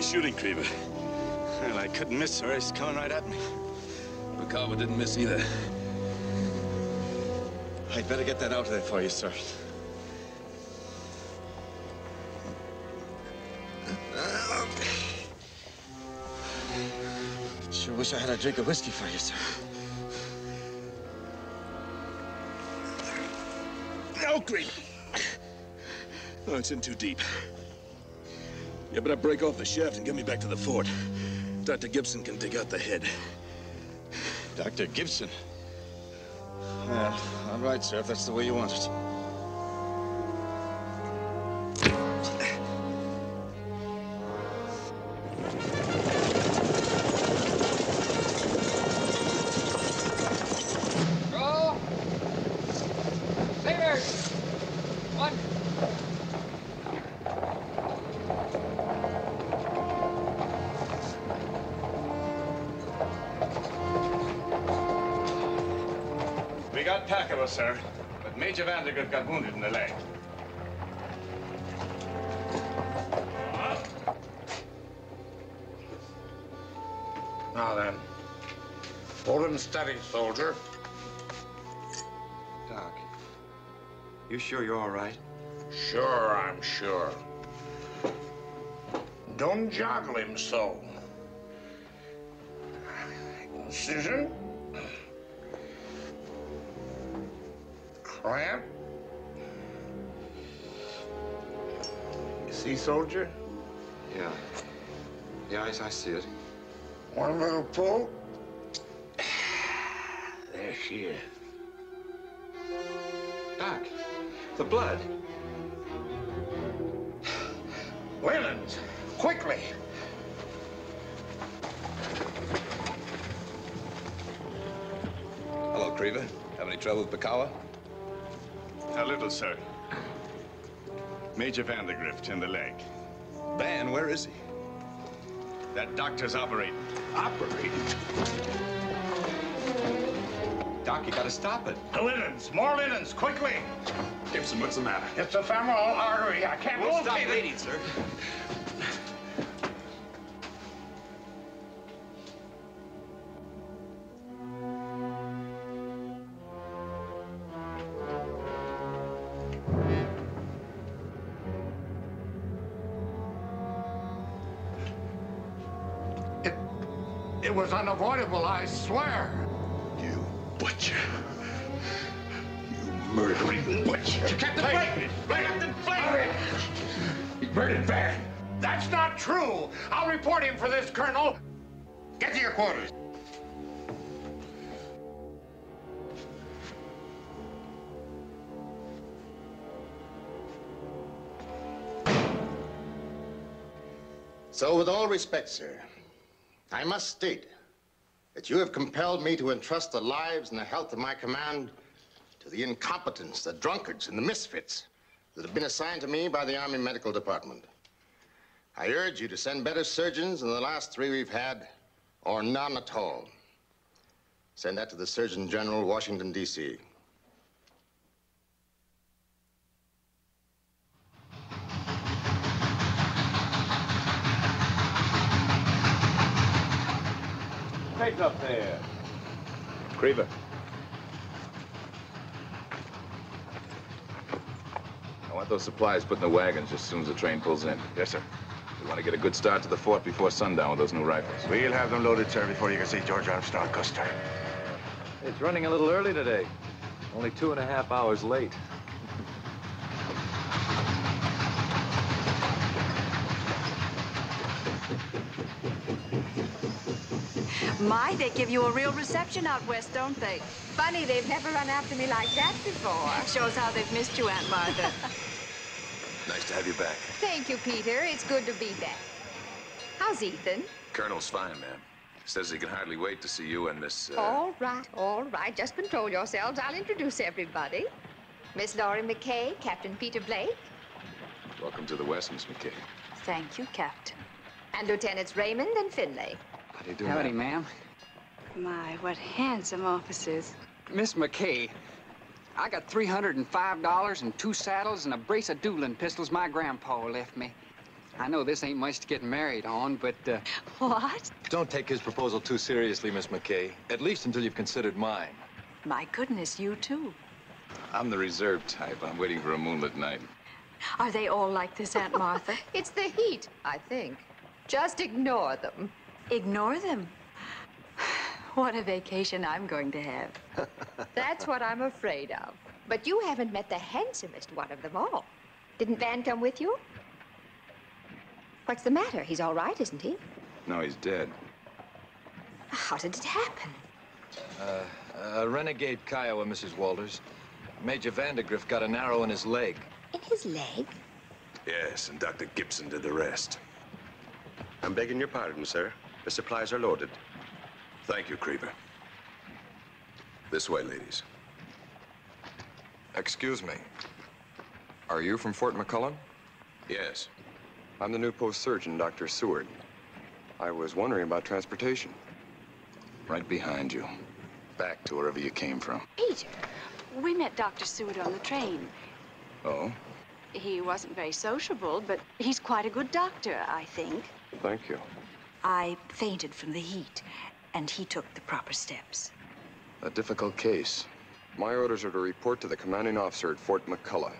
nice shooting, Creever. Well, I couldn't miss her. It's coming right at me. McCullough didn't miss either. I'd better get that out of there for you, sir. Sure wish I had a drink of whiskey for you, sir. No, Creever. Oh, it's in too deep. You better break off the shaft and get me back to the fort. Dr. Gibson can dig out the head. Dr. Gibson? Well, all right, sir, if that's the way you want it. Sir, but Major Vandegrift got wounded in the leg. Now then, hold him steady, soldier. Doc, you sure you're all right? Sure, I'm sure. Don't joggle him so. Incision. Cramp. You see, soldier? Yeah. Yeah, I see it. One little pull. There she is. Doc, the blood. Wayland, quickly. Hello, Creever. Have any trouble with Bakawa? A little, sir. Major Vandegrift in the leg. Van, where is he? That doctor's operating. Operating? Doc, you gotta stop it. The linens, more linens, quickly! Gibson, what's the matter? It's a femoral artery. I can't locate it. Stop bleeding, sir. Unavoidable, I swear. You butcher. You murdering butcher. Captain Blake! Captain Blake! He murdered Van. That's not true. I'll report him for this, Colonel. Get to your quarters. So, with all respect, sir, I must state that you have compelled me to entrust the lives and the health of my command to the incompetents, the drunkards, and the misfits that have been assigned to me by the Army Medical Department. I urge you to send better surgeons than the last three we've had, or none at all. Send that to the Surgeon General, Washington, D.C. Up there. Creever. I want those supplies put in the wagons just as soon as the train pulls in. Yes, sir. We want to get a good start to the fort before sundown with those new rifles. We'll have them loaded, sir, before you can see George Armstrong Custer. It's running a little early today. Only 2.5 hours late. My, they give you a real reception out west, don't they? Funny, they've never run after me like that before. Shows how they've missed you, Aunt Martha. Nice to have you back. Thank you, Peter. It's good to be back. How's Ethan? Colonel's fine, ma'am. Says he can hardly wait to see you and Miss... All right, all right. Just control yourselves. I'll introduce everybody. Miss Laurie McKay, Captain Peter Blake. Welcome to the West, Miss McKay. Thank you, Captain. And Lieutenants Raymond and Finlay. How do you do, ma'am? Howdy, ma'am. My, what handsome officers. Miss McKay, I got $305 and 2 saddles and a brace of dueling pistols my grandpa left me. I know this ain't much to get married on, but... What? Don't take his proposal too seriously, Miss McKay. At least until you've considered mine. My goodness, you too. I'm the reserved type. I'm waiting for a moonlit night. Are they all like this, Aunt Martha? It's the heat, I think. Just ignore them. Ignore them? What a vacation I'm going to have. That's what I'm afraid of. But you haven't met the handsomest one of them all. Didn't Van come with you? What's the matter? He's all right, isn't he? No, he's dead. How did it happen? A renegade Kiowa, Mrs. Walters. Major Vandegrift got an arrow in his leg. In his leg? Yes, and Dr. Gibson did the rest. I'm begging your pardon, sir. The supplies are loaded. Thank you, Creever. This way, ladies. Excuse me. Are you from Fort McCullen? Yes. I'm the new post surgeon, Dr. Seward. I was wondering about transportation. Right behind you. Back to wherever you came from. Peter, we met Dr. Seward on the train. Oh? He wasn't very sociable, but he's quite a good doctor, I think. Thank you. I fainted from the heat, and he took the proper steps. A difficult case. My orders are to report to the commanding officer at Fort McCullough.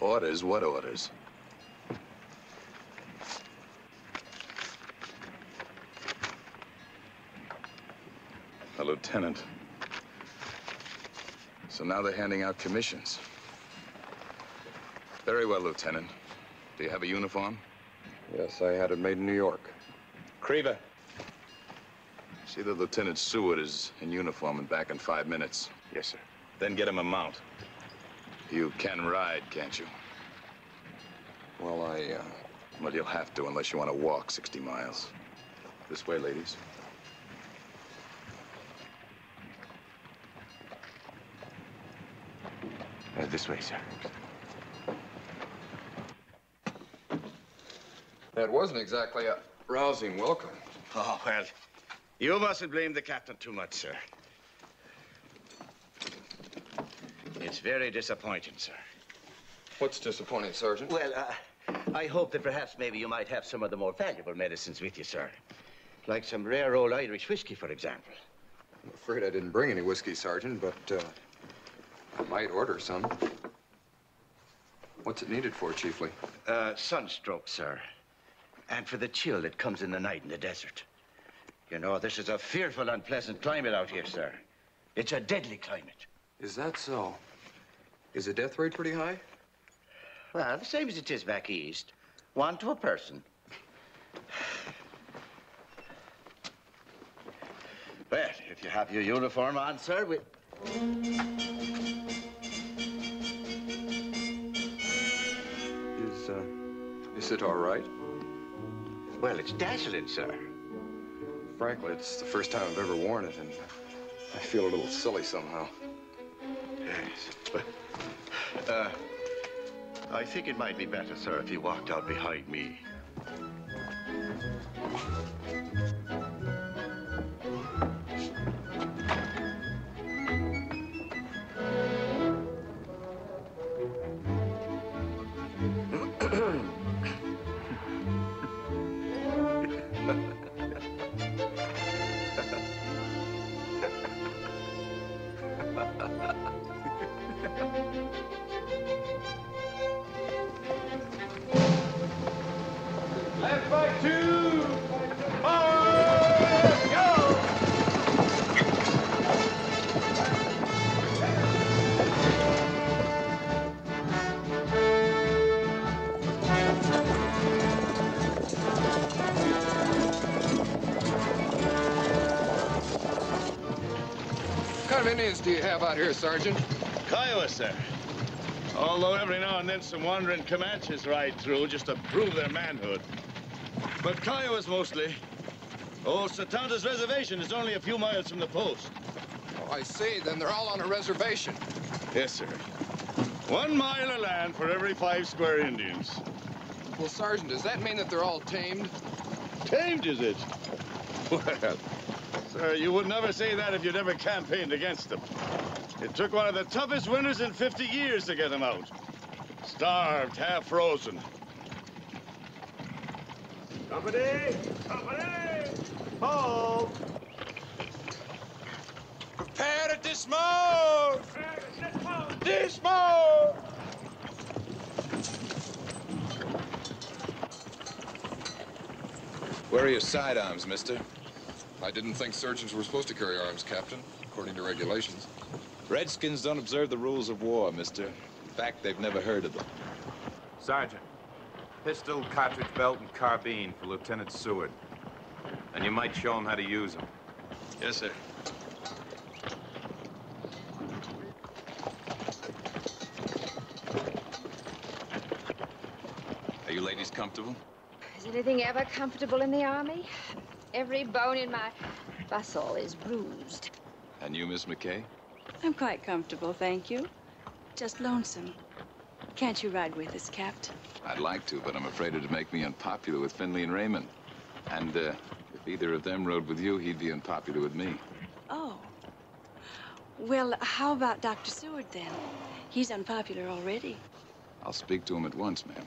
Orders? What orders? A lieutenant. So now they're handing out commissions. Very well, Lieutenant. Do you have a uniform? Yes, I had it made in New York. Creever. See that Lieutenant Seward is in uniform and back in 5 minutes. Yes, sir. Then get him a mount. You can ride, can't you? Well, Well, you'll have to unless you want to walk 60 miles. This way, ladies. This way, sir. That wasn't exactly a rousing welcome. Oh, well, you mustn't blame the captain too much, sir. It's very disappointing, sir. What's disappointing, Sergeant? Well, I hope that perhaps maybe you might have some of the more valuable medicines with you, sir. Like some rare old Irish whiskey, for example. I'm afraid I didn't bring any whiskey, Sergeant, but... I might order some. What's it needed for, chiefly? Sunstroke, sir. And for the chill that comes in the night in the desert. You know, this is a fearful, unpleasant climate out here, sir. It's a deadly climate. Is that so? Is the death rate pretty high? Well, the same as it is back east. 1 to a person. Well, if you have your uniform on, sir, we... Is it all right? Well, it's dazzling, sir. Frankly, it's the first time I've ever worn it, and I feel a little silly somehow. Yes, but... I think it might be better, sir, if you walked out behind me. Do you have out here, Sergeant? Kiowa, sir. Although every now and then some wandering Comanches ride through just to prove their manhood. But Kiowas mostly. Old Satanta's reservation is only a few miles from the post. Oh, I see. Then they're all on a reservation. Yes, sir. 1 mile of land for every 5 square Indians. Well, Sergeant, does that mean that they're all tamed? Tamed, is it? Well... Sir, you would never say that if you'd ever campaigned against them. It took one of the toughest winters in 50 years to get them out. Starved, half frozen. Company! Company! Halt! Prepare to dismount! Prepare to dismount! Dismount! Where are your sidearms, mister? I didn't think surgeons were supposed to carry arms, Captain, according to regulations. Redskins don't observe the rules of war, mister. In fact, they've never heard of them. Sergeant, pistol, cartridge belt, and carbine for Lieutenant Seward. And you might show him how to use them. Yes, sir. Are you ladies comfortable? Is anything ever comfortable in the Army? Every bone in my bustle is bruised. And you, Miss McKay? I'm quite comfortable, thank you. Just lonesome. Can't you ride with us, Captain? I'd like to, but I'm afraid it'd make me unpopular with Finlay and Raymond. And if either of them rode with you, he'd be unpopular with me. Oh. Well, how about Dr. Seward, then? He's unpopular already. I'll speak to him at once, ma'am.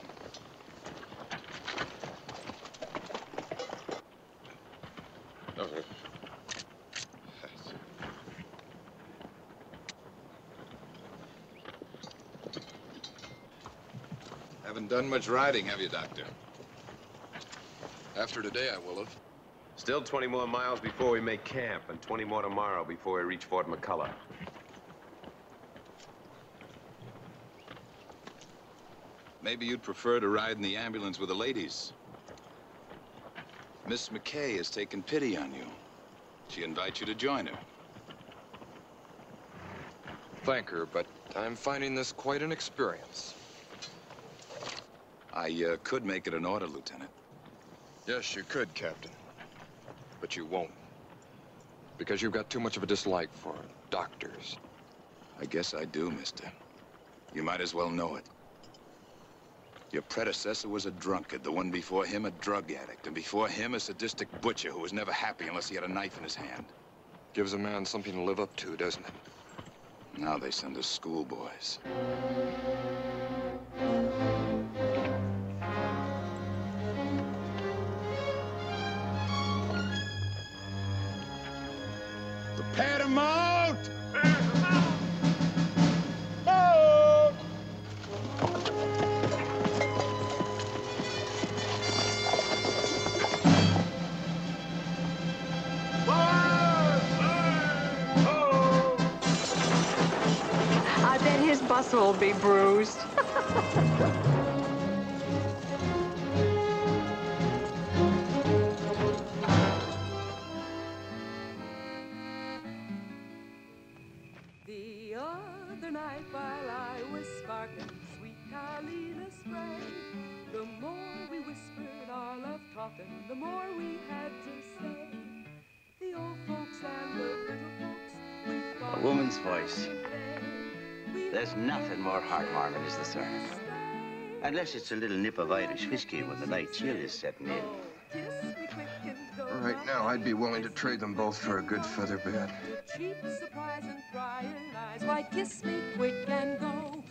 Haven't done much riding, have you, Doctor? After today, I will have. Still 20 more miles before we make camp, and 20 more tomorrow before we reach Fort McCullough. Maybe you'd prefer to ride in the ambulance with the ladies. Miss McKay has taken pity on you. She invites you to join her. Thank her, but I'm finding this quite an experience. I could make it an order, Lieutenant. Yes, you could, Captain. But you won't. Because you've got too much of a dislike for doctors. I guess I do, mister. You might as well know it. Your predecessor was a drunkard, the one before him a drug addict, and before him a sadistic butcher who was never happy unless he had a knife in his hand. Gives a man something to live up to, doesn't it? Now they send us schoolboys. Prepare to mount! Will be bruised. The other night while I was sparking, sweet Carlina sprang. The more we whispered our love talking, the more we had to say. The old folks and the little folks. A woman's voice. There's nothing more heart-warming as the surf. Unless it's a little nip of Irish whiskey when the night chill is setting in. Right now, I'd be willing to trade them both for a good feather bed. Cheap surprise and prying eyes. Why, kiss me quick and go.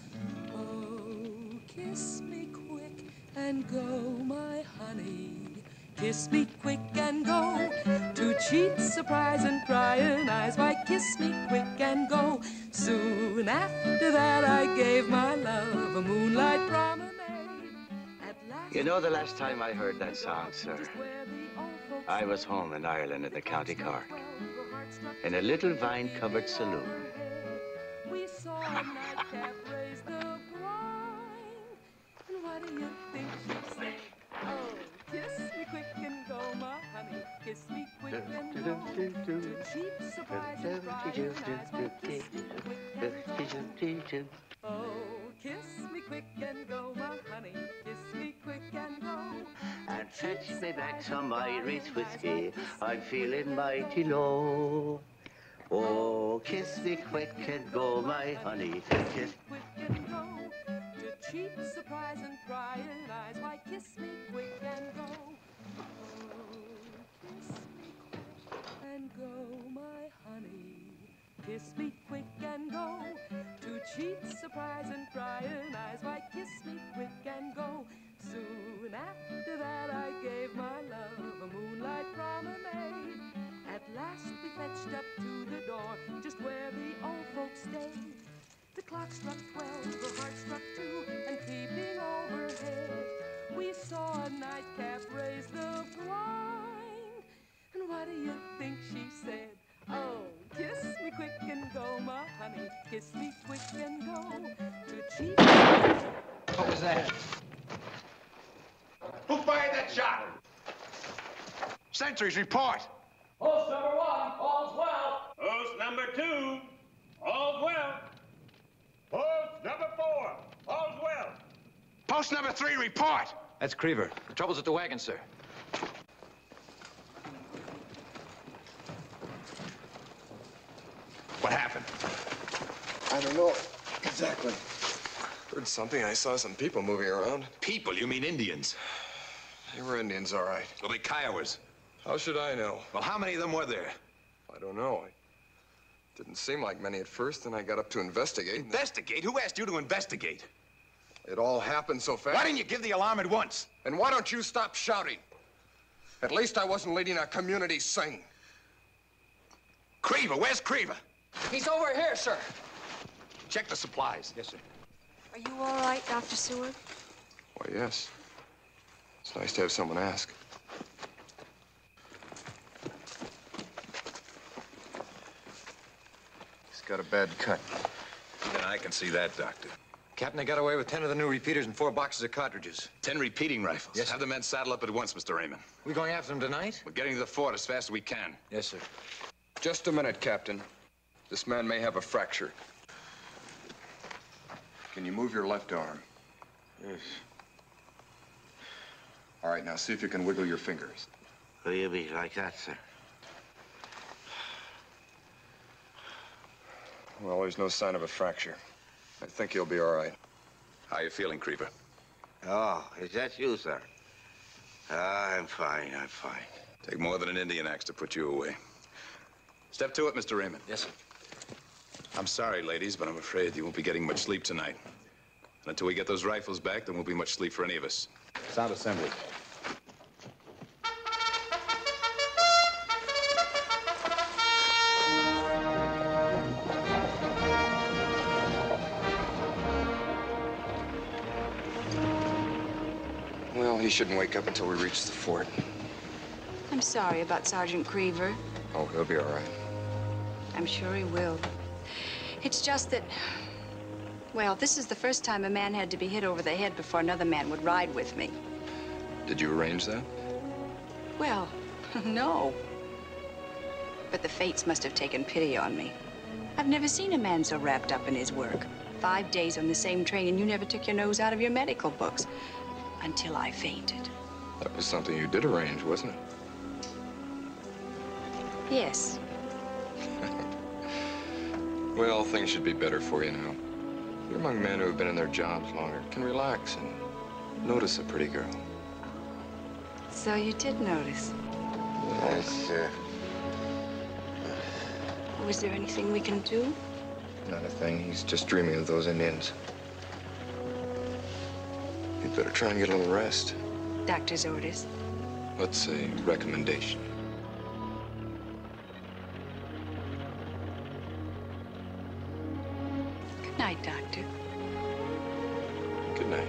Oh, kiss me quick and go, my honey. Kiss me quick and go. To cheat, surprise, and prying eyes. Why, kiss me quick and go. Soon after that, I gave my love a moonlight promenade. You know, the last time I heard that song, sir, I was home in Ireland at the County Cork, in a little vine-covered saloon. We saw a nightcap raise the blind. And what do you think she said? Oh. Kiss me quick and go, my honey. Kiss me quick and go. To cheap surprise and prying eyes. Kiss me quick and go. Oh, kiss me quick and go, my honey. Kiss me quick and go. And fetch me back some Irish whiskey. I'm feeling mighty low. Oh, kiss me quick and go, my honey. Kiss me quick and go. To cheap surprise and prying eyes. Why, kiss me quick and go. Oh, kiss me quick and go, my honey. Kiss me quick and go. To cheap surprise. surprise and prying eyes. Why, kiss me quick and go. Soon after that I gave my love a moonlight promenade. At last we fetched up to the door, just where the old folks stayed. The clock struck 12, the heart struck 2, and peeping overhead, we saw a nightcap raise the blind. And what do you think she said? Oh, kiss me quick and go, my honey. Kiss me quick and go. To cheat. What was that? Who fired that shot? Sentries, report. Post number 1, all's well. Post number 2, all's well. Post number 4, all's well. Post number 3, report. That's Creever. The trouble's at the wagon, sir. What happened? I don't know exactly. Heard something. I saw some people moving around. People? You mean Indians? They were Indians, all right. Well, they Kiowas. How should I know? Well, how many of them were there? I don't know. It didn't seem like many at first, then I got up to investigate. Investigate? Who asked you to investigate? It all happened so fast. Why didn't you give the alarm at once? And why don't you stop shouting? At least I wasn't leading our community sing. Creever, where's Creever? He's over here, sir. Check the supplies. Yes, sir. Are you all right, Dr. Seward? Why, yes. It's nice to have someone ask. He's got a bad cut. Even I can see that, Doctor. Captain, I got away with 10 of the new repeaters and 4 boxes of cartridges. 10 repeating rifles? Yes, sir. Have the men saddle up at once, Mr. Raymond. We going after them tonight? We're getting to the fort as fast as we can. Yes, sir. Just a minute, Captain. This man may have a fracture. Can you move your left arm? Yes. All right, now see if you can wiggle your fingers. What do you mean, like that, sir? Well, there's no sign of a fracture. I think you'll be all right. How are you feeling, Creever? Oh, is that you, sir? I'm fine, I'm fine. Take more than an Indian axe to put you away. Step to it, Mr. Raymond. Yes, sir. I'm sorry, ladies, but I'm afraid you won't be getting much sleep tonight. And until we get those rifles back, there won't be much sleep for any of us. Sound assembly. Well, he shouldn't wake up until we reach the fort. I'm sorry about Sergeant Creever. Oh, he'll be all right. I'm sure he will. It's just that, well, this is the first time a man had to be hit over the head before another man would ride with me. Did you arrange that? Well, no. But the fates must have taken pity on me. I've never seen a man so wrapped up in his work. 5 days on the same train, and you never took your nose out of your medical books. Until I fainted. That was something you did arrange, wasn't it? Yes. Well, things should be better for you now. You're among men who have been in their jobs longer, can relax and notice a pretty girl. So you did notice. Yes, sir. Was there anything we can do? Not a thing. He's just dreaming of those Indians. You'd better try and get a little rest. Doctor's orders. Let's say recommendation. Good night, Doctor. Good night.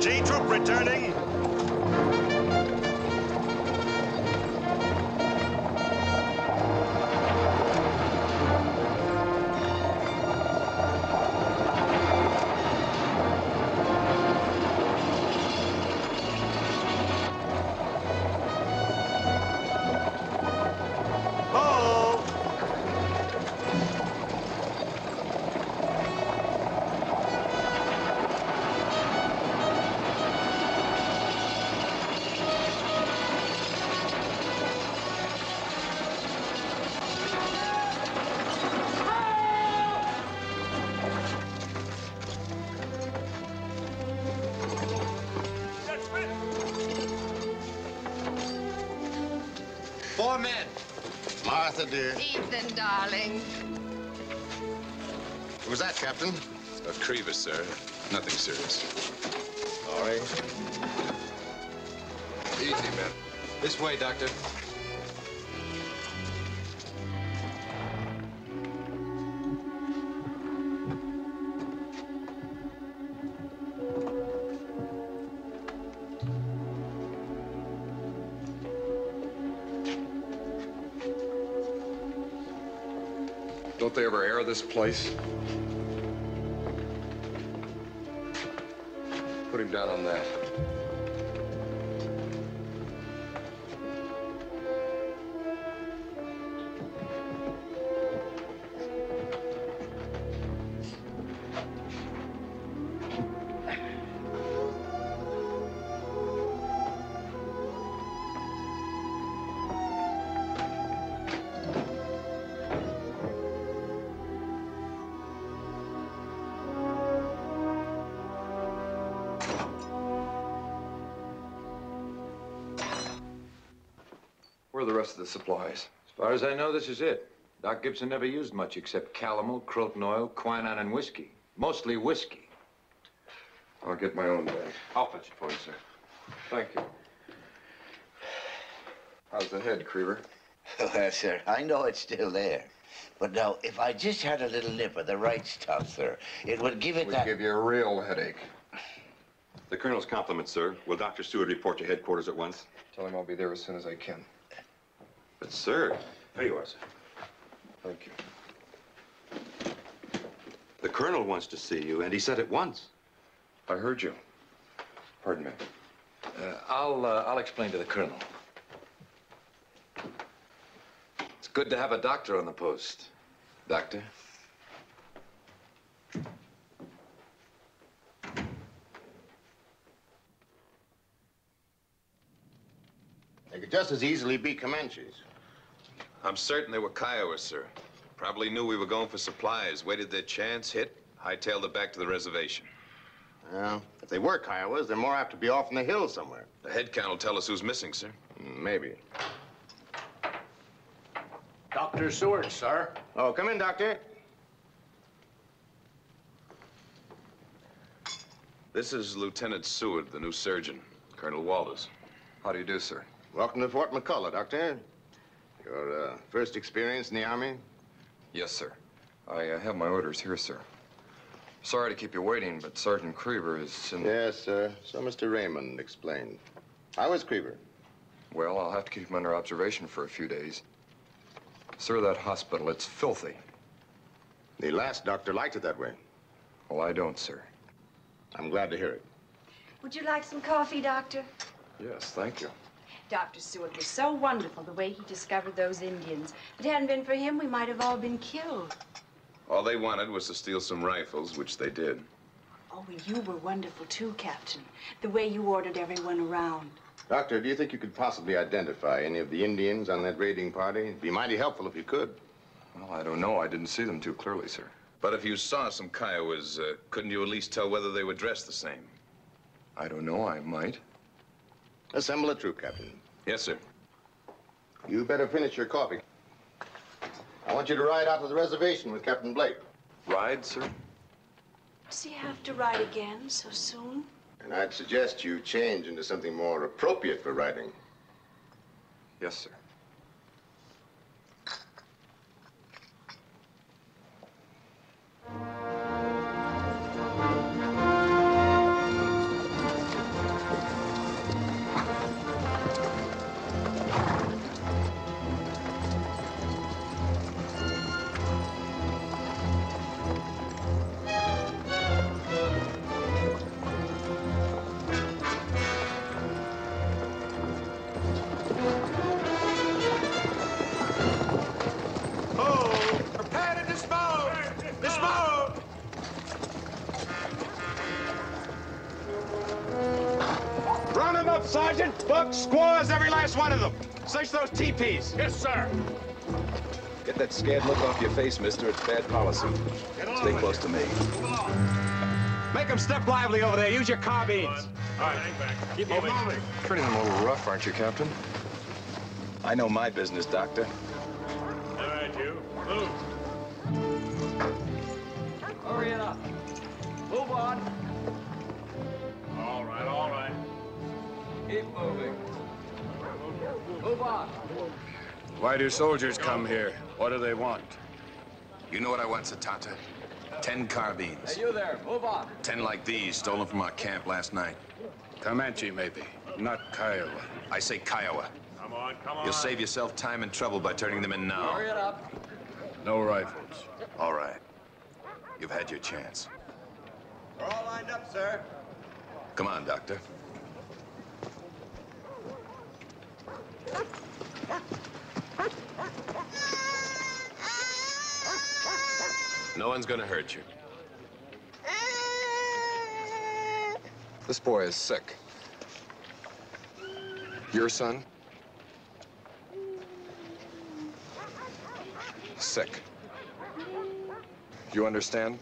G Troop returning. come in. Martha, dear. Ethan, darling. What was that, Captain? A Creever, sir. Nothing serious. Laurie. Easy, men. This way, Doctor. Don't they ever air this place? Put him down on that. The supplies. As far as I know, this is it. Doc Gibson never used much except calomel, croton oil, quinine, and whiskey. Mostly whiskey. I'll get my own bag. I'll fetch it for you, sir. Thank you. How's the head, Creever? Well, sir, I know it's still there. But now, if I just had a little nip of the right stuff, sir, it would give it that... It would give you a real headache. The colonel's compliments, sir. Will Dr. Seward report to headquarters at once? Tell him I'll be there as soon as I can. But, sir, there you are, sir. Thank you. The colonel wants to see you, and he said it once. I heard you. Pardon me. I'll explain to the colonel. It's good to have a doctor on the post. Doctor? They could just as easily be Comanches. I'm certain they were Kiowa, sir. Probably knew we were going for supplies, waited their chance, hit, hightailed it back to the reservation. Well, if they were Kiowas, they're more apt to be off in the hills somewhere. The head count will tell us who's missing, sir. Maybe. Dr. Seward, sir. Oh, come in, Doctor. This is Lieutenant Seward, the new surgeon, Colonel Walters. How do you do, sir? Welcome to Fort McCullough, Doctor. Your first experience in the Army? Yes, sir. I have my orders here, sir. Sorry to keep you waiting, but Sergeant Creever is in... Yes, sir. So Mr. Raymond explained. How is Creever? Well, I'll have to keep him under observation for a few days. Sir, that hospital, it's filthy. The last doctor liked it that way. Well, I don't, sir. I'm glad to hear it. Would you like some coffee, Doctor? Yes, thank you. Dr. Seward was so wonderful, the way he discovered those Indians. If it hadn't been for him, we might have all been killed. All they wanted was to steal some rifles, which they did. Oh, you were wonderful, too, Captain. The way you ordered everyone around. Doctor, do you think you could possibly identify any of the Indians on that raiding party? It'd be mighty helpful if you could. Well, I don't know. I didn't see them too clearly, sir. But if you saw some Kiowas, couldn't you at least tell whether they were dressed the same? I don't know. I might. Assemble a troop, Captain. Yes, sir. You better finish your coffee. I want you to ride out to the reservation with Captain Blake. Ride, sir? Does he have to ride again so soon? And I'd suggest you change into something more appropriate for riding. Yes, sir. Sergeant, buck, squaws, every last one of them. Search those teepees. Yes, sir. Get that scared look off your face, mister. It's bad policy. Stay close to me. Make them step lively over there. Use your carbines. All right. Keep moving. Treating them a little rough, aren't you, Captain? I know my business, Doctor. All right, you. Move. Hurry it up. Move on. All right, all right. Keep moving. Move on. Why do soldiers come here? What do they want? You know what I want, Satanta? 10 carbines. Hey, you there. Move on. 10 like these, stolen from our camp last night. Comanche, maybe. Not Kiowa. I say Kiowa. Come on, come on. You'll save yourself time and trouble by turning them in now. Hurry it up. No rifles. All right. You've had your chance. We're all lined up, sir. Come on, Doctor. No one's gonna hurt you. This boy is sick. Your son? Sick. You understand?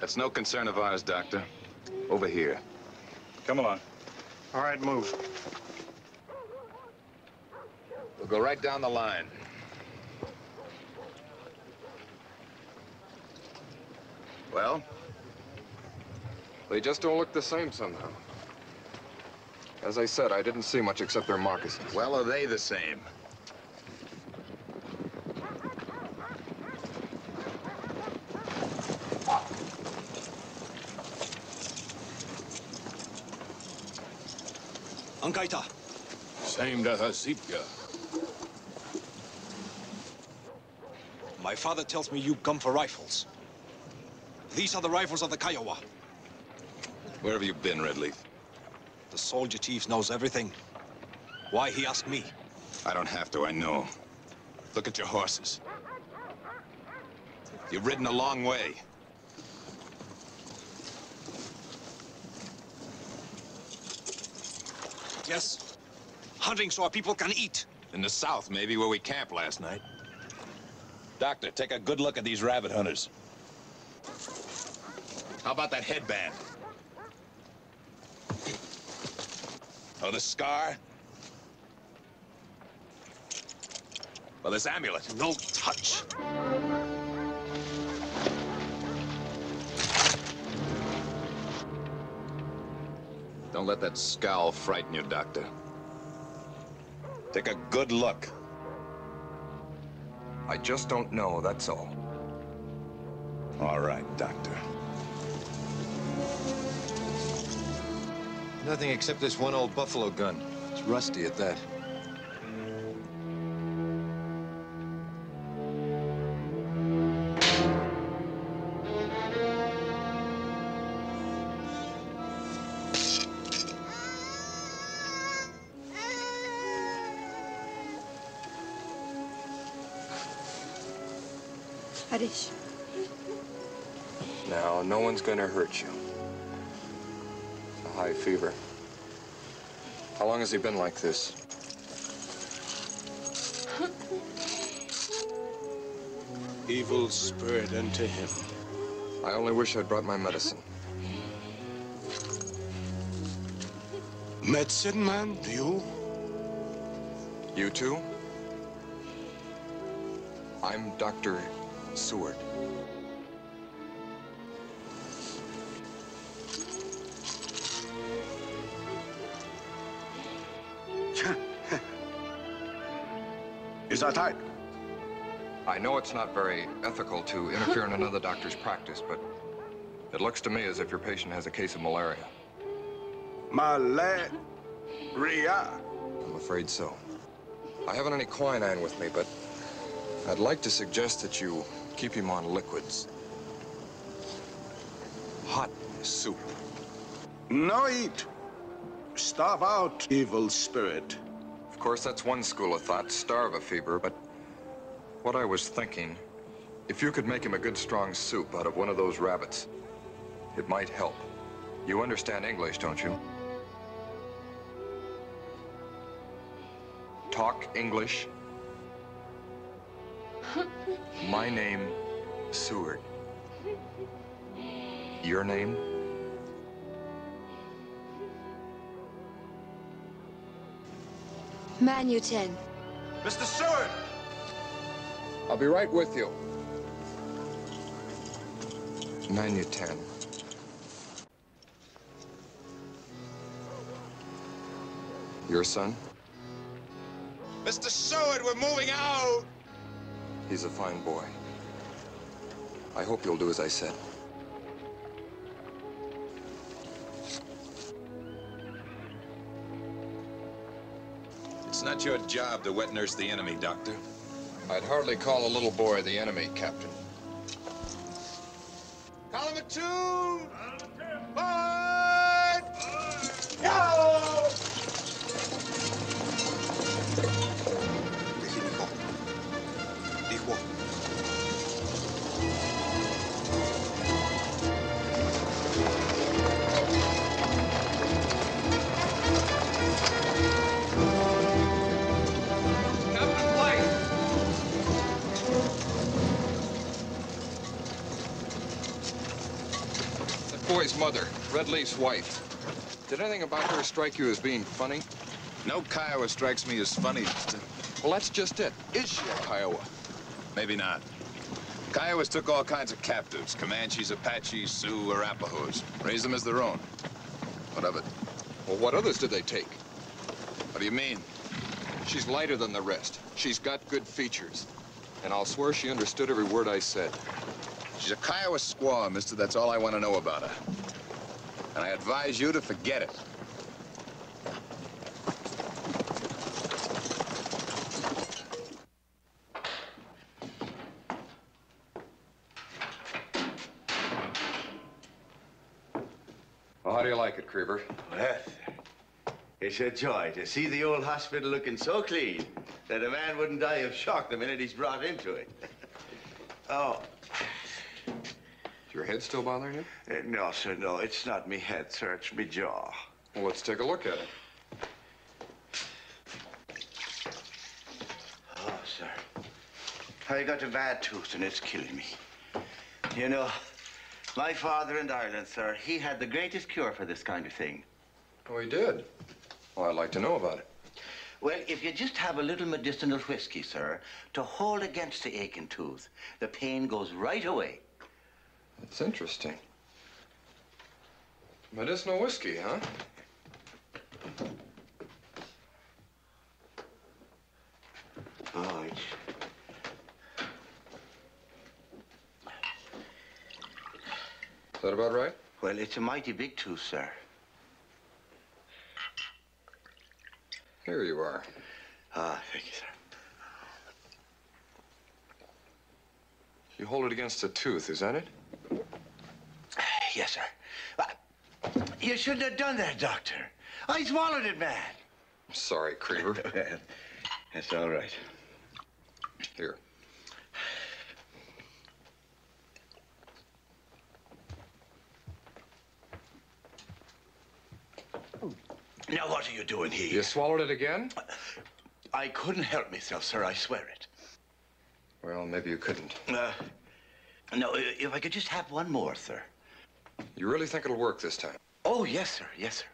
That's no concern of ours, Doctor. Over here. Come along. All right, move. We'll go right down the line. Well? They just don't look the same somehow. As I said, I didn't see much except their moccasins. Well, are they the same? Ankaita. Same to Hasipka. My father tells me you come for rifles. These are the rifles of the Kiowa. Where have you been, Redleaf? The soldier chief knows everything. Why he asked me? I don't have to, I know. Look at your horses. You've ridden a long way. Yes. Hunting so our people can eat. In the south, maybe, where we camped last night. Doctor, take a good look at these rabbit hunters. How about that headband? Oh, the scar? Well, this amulet. No touch. Don't let that scowl frighten you, Doctor. Take a good look. I just don't know, that's all. All right, Doctor. Nothing except this one old buffalo gun. It's rusty at that. Harish. Now, no one's gonna hurt you. High fever. How long has he been like this? Evil spirit unto him. I only wish I'd brought my medicine. Medicine man, do you? You too? I'm Dr. Seward. Isatai. I know it's not very ethical to interfere in another doctor's practice, but it looks to me as if your patient has a case of malaria. Malaria? I'm afraid so. I haven't any quinine with me, but I'd like to suggest that you keep him on liquids. Hot soup. No eat. Starve out, evil spirit. Of course, that's one school of thought, starve a fever, but what I was thinking, if you could make him a good strong soup out of one of those rabbits, it might help. You understand English, don't you? Talk English. My name, Seward. Your name? Manutan. Mr. Seward! I'll be right with you. Manutan. Your son? Mr. Seward, we're moving out! He's a fine boy. I hope you'll do as I said. It's not your job to wet nurse the enemy, Doctor. I'd hardly call a little boy the enemy, Captain. Column of two! Forward! Go! Mother, Redleaf's wife. Did anything about her strike you as being funny? No Kiowa strikes me as funny. Well, that's just it. Is she a Kiowa? Maybe not. Kiowas took all kinds of captives. Comanches, Apaches, Sioux, Arapahoes. Raised them as their own. What of it? Well, what others did they take? What do you mean? She's lighter than the rest. She's got good features. And I'll swear she understood every word I said. She's a Kiowa squaw, mister. That's all I want to know about her. And I advise you to forget it. Well, how do you like it, Creever? Well, it's a joy to see the old hospital looking so clean that a man wouldn't die of shock the minute he's brought into it. Oh. Is your head still bothering you? No, sir, no. It's not me head, sir. It's me jaw. Well, let's take a look at it. Oh, sir. I got a bad tooth, and it's killing me. You know, my father in Ireland, sir, he had the greatest cure for this kind of thing. Oh, he did? Well, I'd like to know about it. Well, if you just have a little medicinal whiskey, sir, to hold against the aching tooth, the pain goes right away. That's interesting. Medicinal whiskey, huh? Oh, it's... Is that about right? Well, it's a mighty big tooth, sir. Here you are. Ah, thank you, sir. You hold it against the tooth, is that it? Yes, sir. You shouldn't have done that, Doctor. I swallowed it, man. I'm sorry, Creever. That's all right. Here. Now, what are you doing here? You swallowed it again? I couldn't help myself, sir. I swear it. Well, maybe you couldn't. No, if I could just have one more, sir. You really think it'll work this time? Oh, yes, sir. Yes, sir.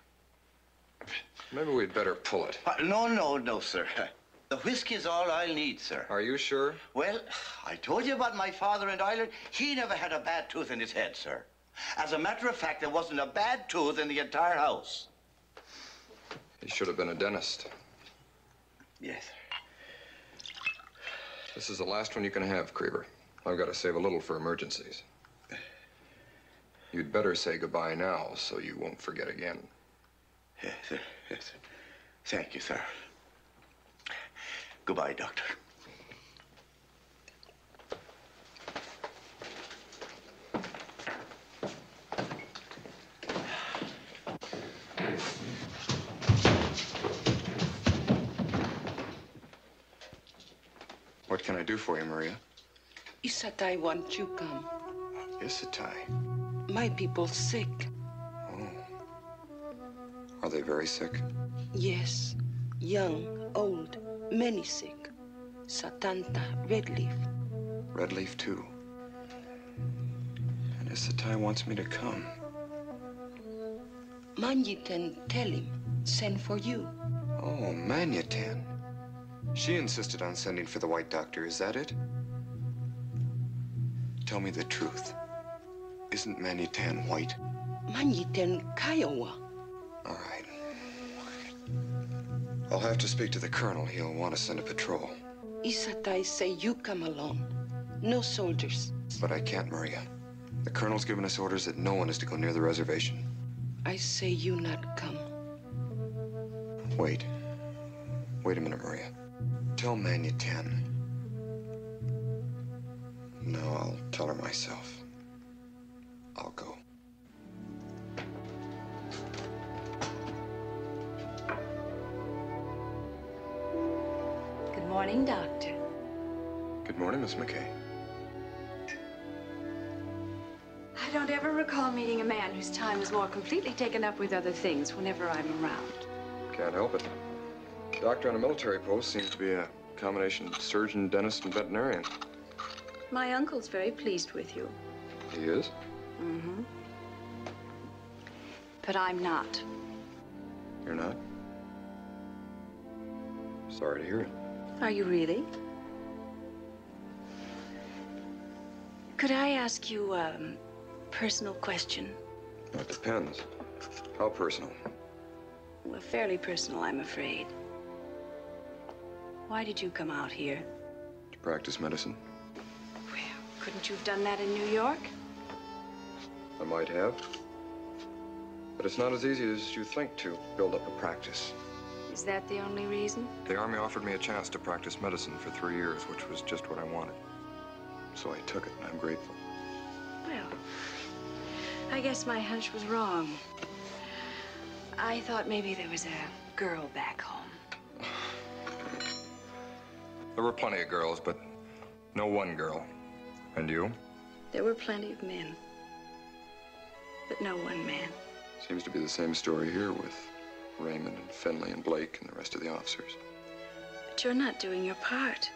Maybe we'd better pull it. No, sir. The whiskey is all I'll need, sir. Are you sure? Well, I told you about my father in Ireland. He never had a bad tooth in his head, sir. As a matter of fact, there wasn't a bad tooth in the entire house. He should have been a dentist. Yes, sir. This is the last one you can have, Creever. I've got to save a little for emergencies. You'd better say goodbye now so you won't forget again. Yes, sir. Yes, sir. Thank you, sir. Goodbye, Doctor. What can I do for you, Maria? Isatai wants you come. Isatai? My people sick. Oh. Are they very sick? Yes. Young, old, many sick. Satanta, Redleaf. Redleaf too. And Isatai wants me to come. Manutan, tell him. Send for you. Oh, Manutan. She insisted on sending for the White Doctor, is that it? Tell me the truth. Isn't Manutan white? Manutan, Kiowa. All right. I'll have to speak to the colonel. He'll want to send a patrol. Isatai say you come alone. No soldiers. But I can't, Maria. The colonel's given us orders that no one is to go near the reservation. I say you not come. Wait. Wait a minute, Maria. Tell Manutan. No, I'll tell her myself. I'll go. Good morning, Doctor. Good morning, Miss McKay. I don't ever recall meeting a man whose time is more completely taken up with other things whenever I'm around. Can't help it. Doctor on a military post seems to be a combination of surgeon, dentist, and veterinarian. My uncle's very pleased with you. He is? Mm-hmm. But I'm not. You're not? Sorry to hear it. Are you really? Could I ask you a personal question? It depends. How personal? Well, fairly personal, I'm afraid. Why did you come out here? To practice medicine. Well, couldn't you have done that in New York? I might have. But it's not as easy as you think to build up a practice. Is that the only reason? The Army offered me a chance to practice medicine for 3 years, which was just what I wanted. So I took it, and I'm grateful. Well, I guess my hunch was wrong. I thought maybe there was a girl back home. There were plenty of girls, but no one girl. And you? There were plenty of men, but no one man. Seems to be the same story here with Raymond and Finlay and Blake and the rest of the officers. But you're not doing your part.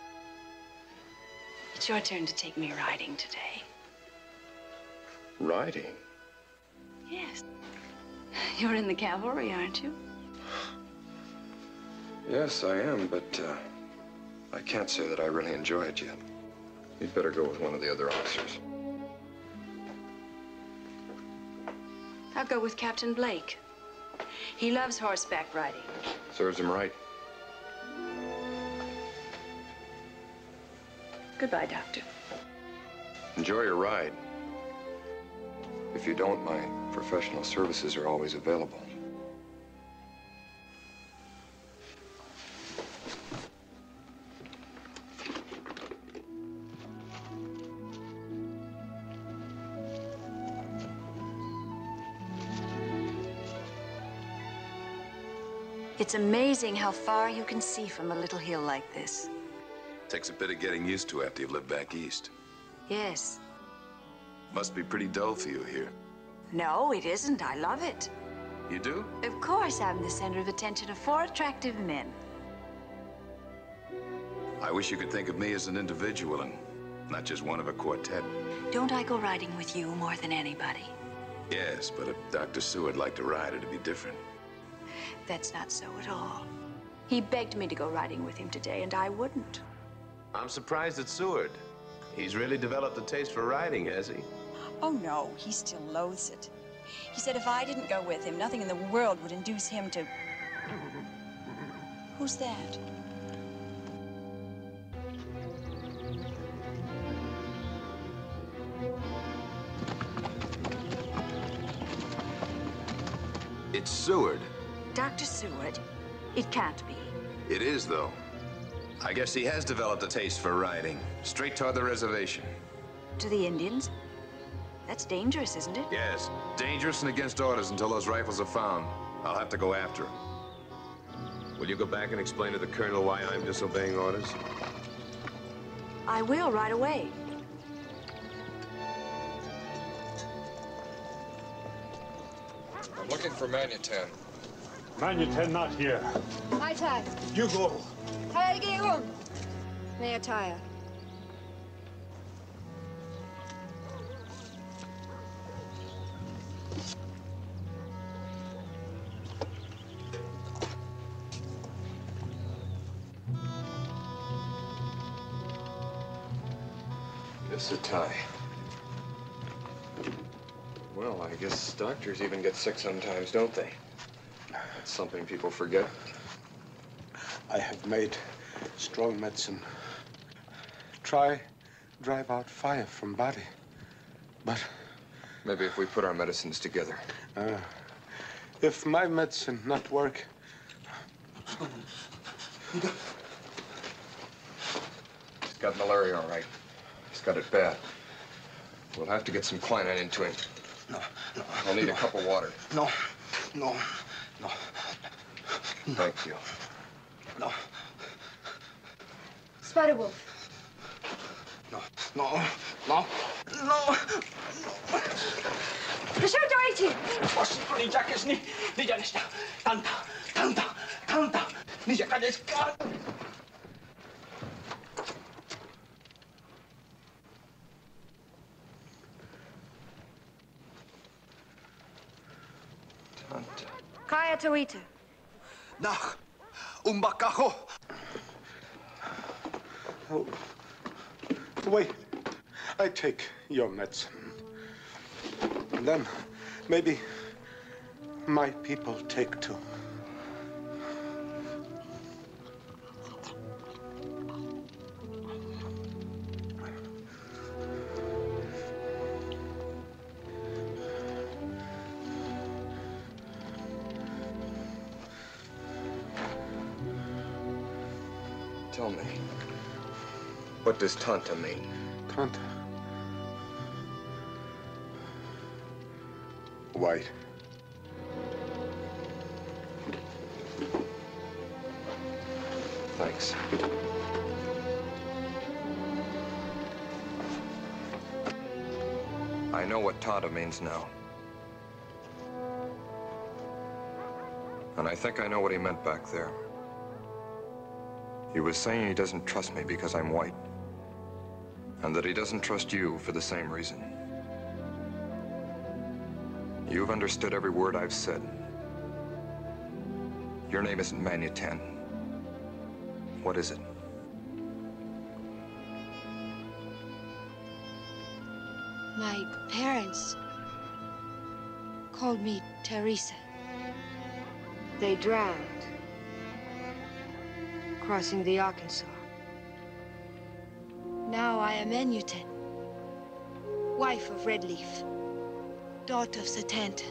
It's your turn to take me riding today. Riding? Yes. You're in the cavalry, aren't you? Yes, I am, but I can't say that I really enjoy it yet. You'd better go with one of the other officers. I'll go with Captain Blake. He loves horseback riding. Serves him right. Goodbye, Doctor. Enjoy your ride. If you don't, my professional services are always available. It's amazing how far you can see from a little hill like this. Takes a bit of getting used to after you've lived back east. Yes. Must be pretty dull for you here. No, it isn't. I love it. You do? Of course, I'm the center of attention of 4 attractive men. I wish you could think of me as an individual and not just one of a quartet. Don't I go riding with you more than anybody? Yes, but if Dr. Seward liked to ride, it'd be different. That's not so at all. He begged me to go riding with him today, and I wouldn't. I'm surprised at Seward. He's really developed a taste for riding, has he? Oh, no. He still loathes it. He said if I didn't go with him, nothing in the world would induce him to... Who's that? It's Seward. Dr. Seward? It can't be. It is, though. I guess he has developed a taste for riding, straight toward the reservation. To the Indians? That's dangerous, isn't it? Yes, dangerous and against orders until those rifles are found. I'll have to go after him. Will you go back and explain to the colonel why I'm disobeying orders? I will right away. I'm looking for Manutan. Manutan not here. My time. You go. May I tire? Isatai. Well, I guess doctors even get sick sometimes, don't they? That's something people forget. I have made strong medicine. Try, drive out fire from body, but... Maybe if we put our medicines together. If my medicine not work... He's got malaria, all right. He's got it bad. We'll have to get some quinine into him. No. I'll need a cup of water. No. Thank you. No. Spider Wolf. No. Prosciutto ici! Prosciutto ni jackes ni, ni janesta. Tanta. Ni jackes car. Tanta. Kaya tuita. Nach. Umbakaho. Oh. Wait, I take your medicine. And then maybe my people take too. Tell me. What does Tanta mean? Tanta. White. Thanks. I know what Tanta means now. And I think I know what he meant back there. He was saying he doesn't trust me because I'm white. And that he doesn't trust you for the same reason. You've understood every word I've said. Your name isn't Manutan. What is it? My parents called me Teresa. They drowned, crossing the Arkansas. Now I am Manutan, wife of Redleaf, daughter of Satanta,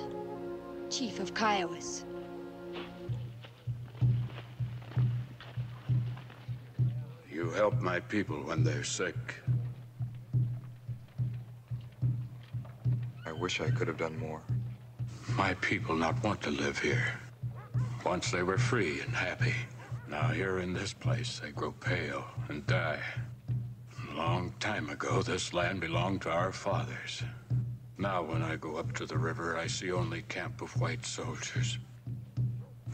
chief of Kiowas. You help my people when they're sick. I wish I could have done more. My people not want to live here. Once they were free and happy. Now here in this place, they grow pale and die. A long time ago, this land belonged to our fathers. Now, when I go up to the river, I see only camp of white soldiers.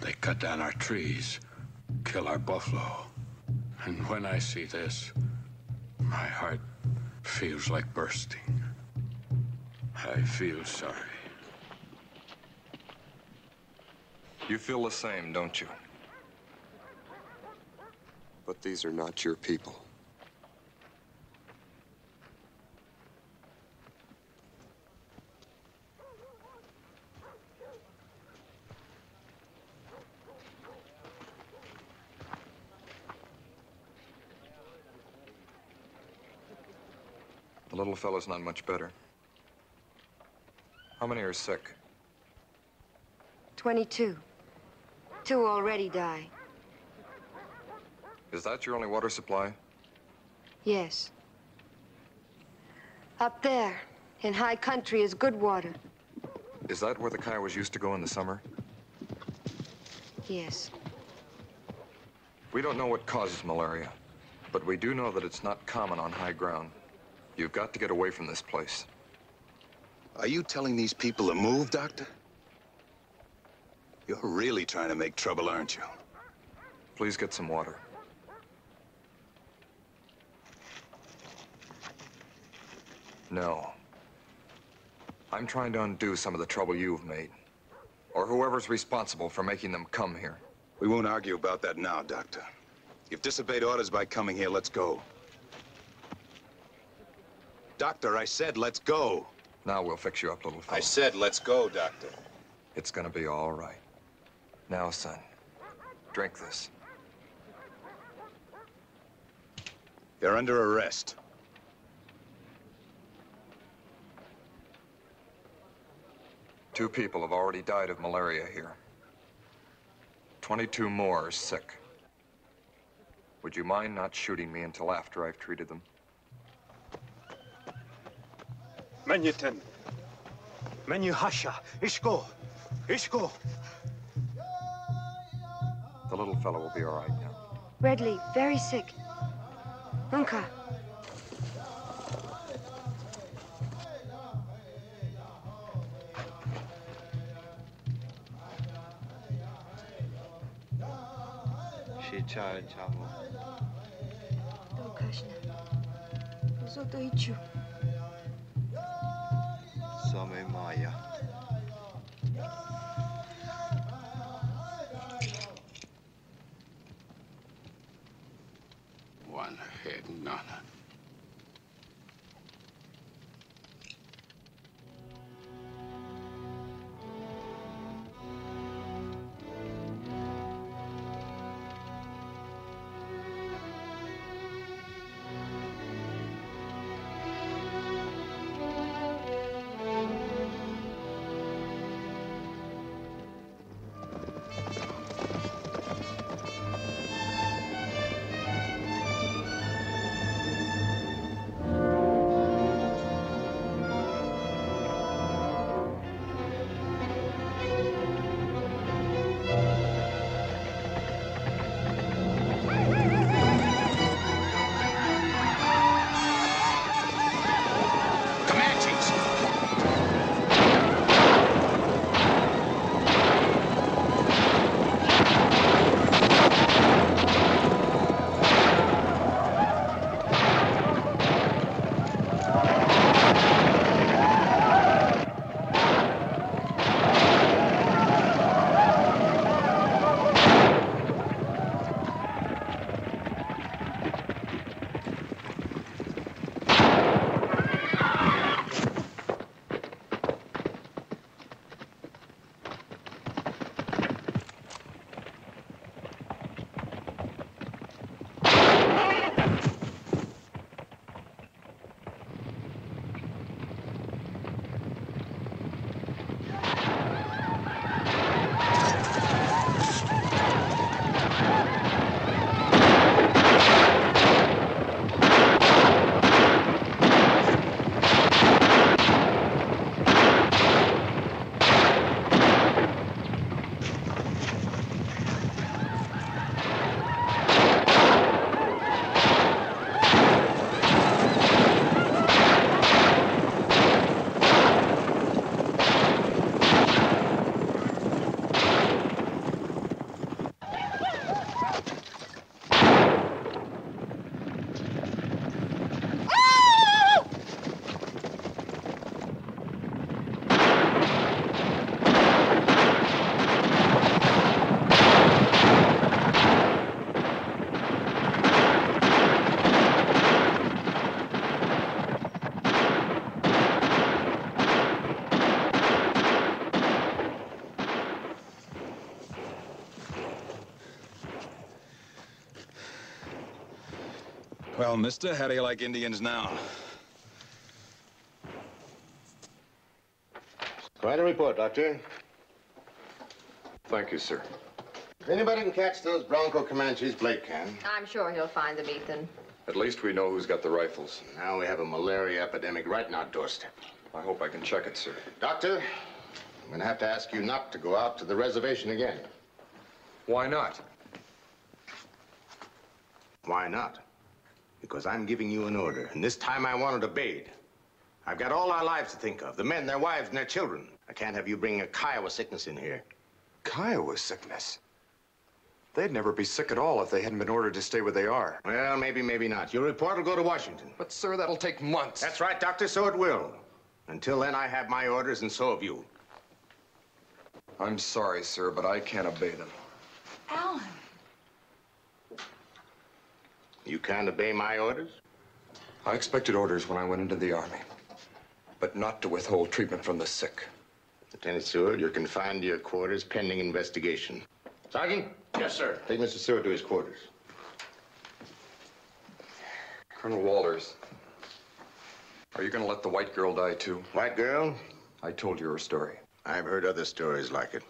They cut down our trees, kill our buffalo. And when I see this, my heart feels like bursting. I feel sorry. You feel the same, don't you? But these are not your people. The little fellow's not much better. How many are sick? 22. 2 already died. Is that your only water supply? Yes. Up there, in high country, is good water. Is that where the Kiowas used to go in the summer? Yes. We don't know what causes malaria, but we do know that it's not common on high ground. You've got to get away from this place. Are you telling these people to move, Doctor? You're really trying to make trouble, aren't you? Please get some water. No. I'm trying to undo some of the trouble you've made, or whoever's responsible for making them come here. We won't argue about that now, Doctor. You've disobeyed orders by coming here. Let's go. Doctor, I said let's go. Now we'll fix you up, little fella. I said let's go, Doctor. It's gonna be all right. Now, son, drink this. You're under arrest. Two people have already died of malaria here. 22 more are sick. Would you mind not shooting me until after I've treated them? Manutan. Menuhasha. Ishko. Ishko. The little fellow will be all right now. Redleaf, very sick. Unka. One head, none. Well, mister, how do you like Indians now? Write a report, Doctor. Thank you, sir. If anybody can catch those Bronco Comanches, Blake can. I'm sure he'll find them, Ethan. At least we know who's got the rifles. Now we have a malaria epidemic right in our doorstep. I hope I can check it, sir. Doctor, I'm gonna have to ask you not to go out to the reservation again. Why not? Why not? Because I'm giving you an order, and this time I want it obeyed. I've got all our lives to think of, the men, their wives, and their children. I can't have you bringing a Kiowa sickness in here. Kiowa sickness? They'd never be sick at all if they hadn't been ordered to stay where they are. Well, maybe, maybe not. Your report will go to Washington. But, sir, that'll take months. That's right, Doctor, so it will. Until then, I have my orders, and so have you. I'm sorry, sir, but I can't obey them. Alan. You can't obey my orders? I expected orders when I went into the Army, but not to withhold treatment from the sick. Lieutenant Seward, you're confined to your quarters pending investigation. Sergeant? Yes, sir. Take Mr. Seward to his quarters. Colonel Walters, are you going to let the white girl die, too? White girl? I told you her story. I've heard other stories like it.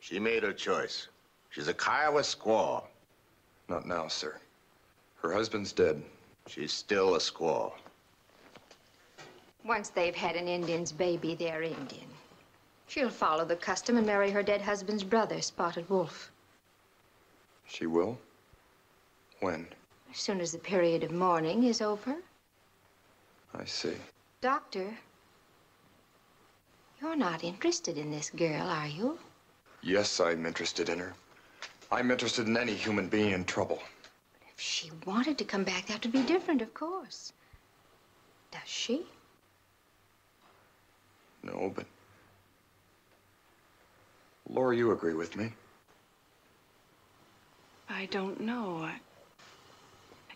She made her choice. She's a Kiowa squaw. Not now, sir. Her husband's dead. She's still a squaw. Once they've had an Indian's baby, they're Indian. She'll follow the custom and marry her dead husband's brother, Spotted Wolf. She will? When? As soon as the period of mourning is over. I see. Doctor, you're not interested in this girl, are you? Yes, I'm interested in her. I'm interested in any human being in trouble. If she wanted to come back, that would be different, of course. Does she? No, but... Laurie, you agree with me? I don't know. I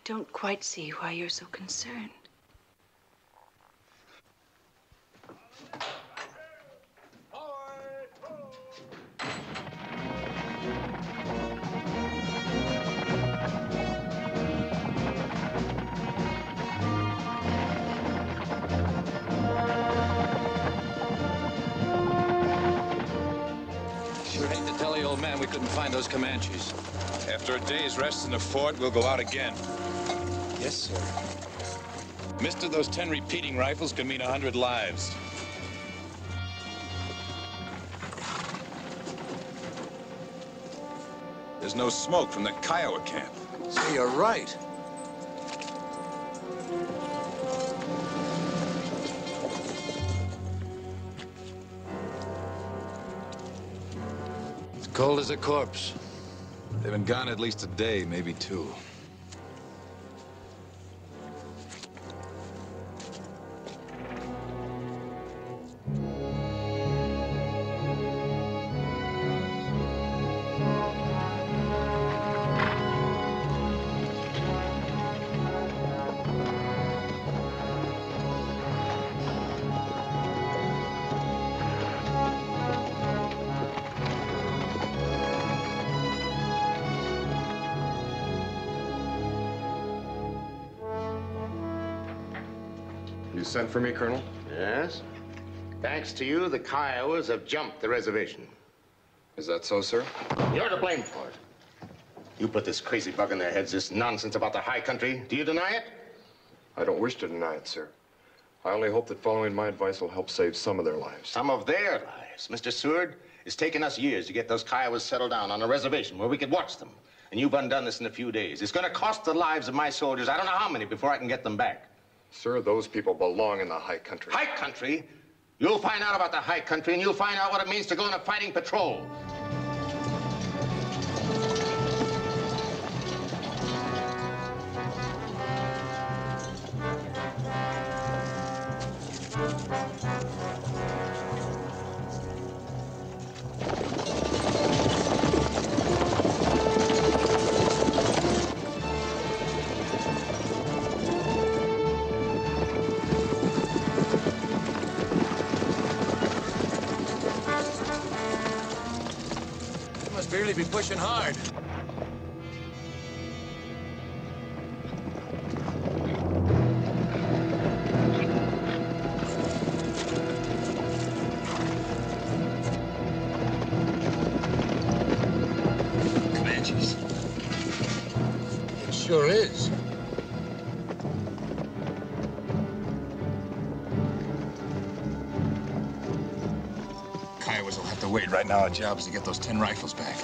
don't quite see why you're so concerned. We couldn't find those Comanches. After a day's rest in the fort, we'll go out again. Yes, sir. Mister, those 10 repeating rifles could mean 100 lives. There's no smoke from the Kiowa camp. So you're right. Cold as a corpse. They've been gone at least a day, maybe two. Sent for me, Colonel? Yes. Thanks to you, the Kiowas have jumped the reservation. Is that so, sir? You're to blame for it. You put this crazy bug in their heads, this nonsense about the high country. Do you deny it? I don't wish to deny it, sir. I only hope that following my advice will help save some of their lives. Some of their lives? Mr. Seward, it's taken us years to get those Kiowas settled down on a reservation where we could watch them. And you've undone this in a few days. It's going to cost the lives of my soldiers, I don't know how many, before I can get them back. Sir, those people belong in the high country. High country? You'll find out about the high country, and you'll find out what it means to go on a fighting patrol. Be pushing hard. Comanches. It sure is. Kiowas will have to wait. Right now, our job is to get those 10 rifles back.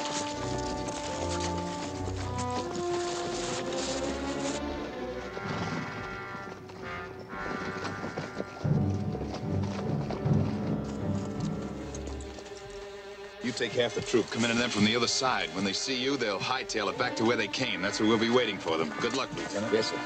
Take half the troop. Come in and them from the other side. When they see you, they'll hightail it back to where they came. That's where we'll be waiting for them. Good luck, Lieutenant. Yes, sir.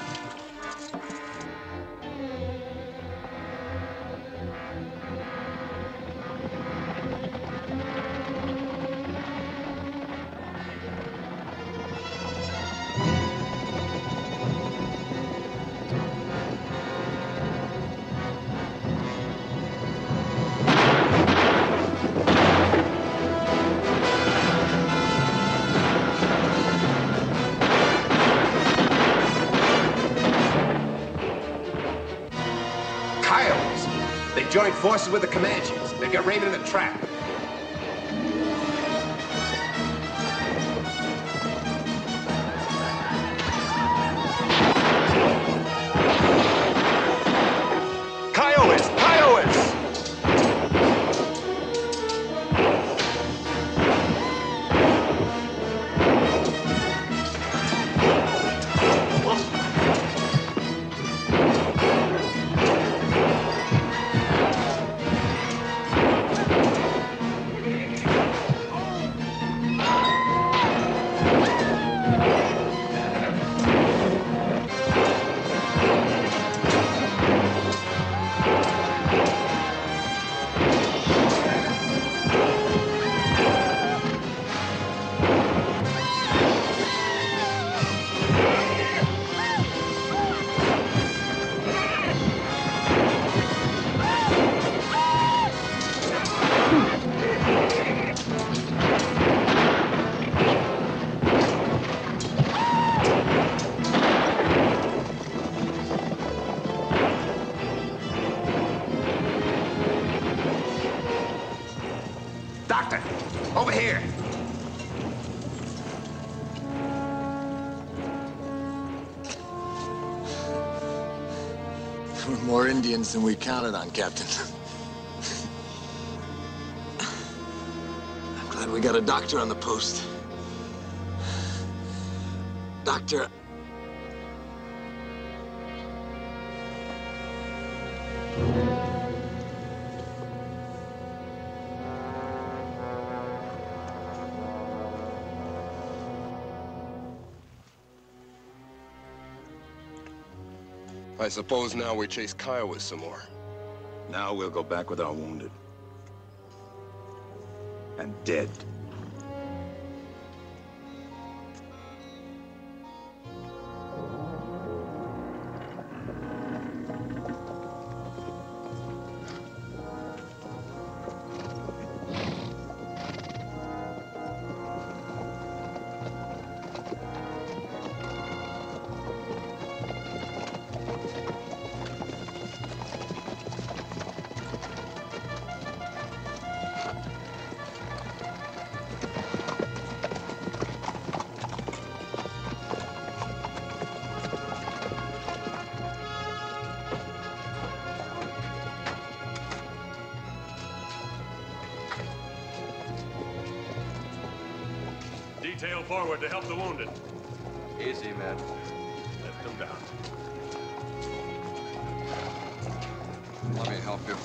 joined forces with the Comanches. They've got Raymond in a trap. Indians than we counted on, Captain. I'm glad we got a doctor on the post. Doctor. I suppose now we chase Kiowas some more. Now we'll go back with our wounded. And dead. Detail forward to help the wounded. Easy, man. Lift them down. Let me help you.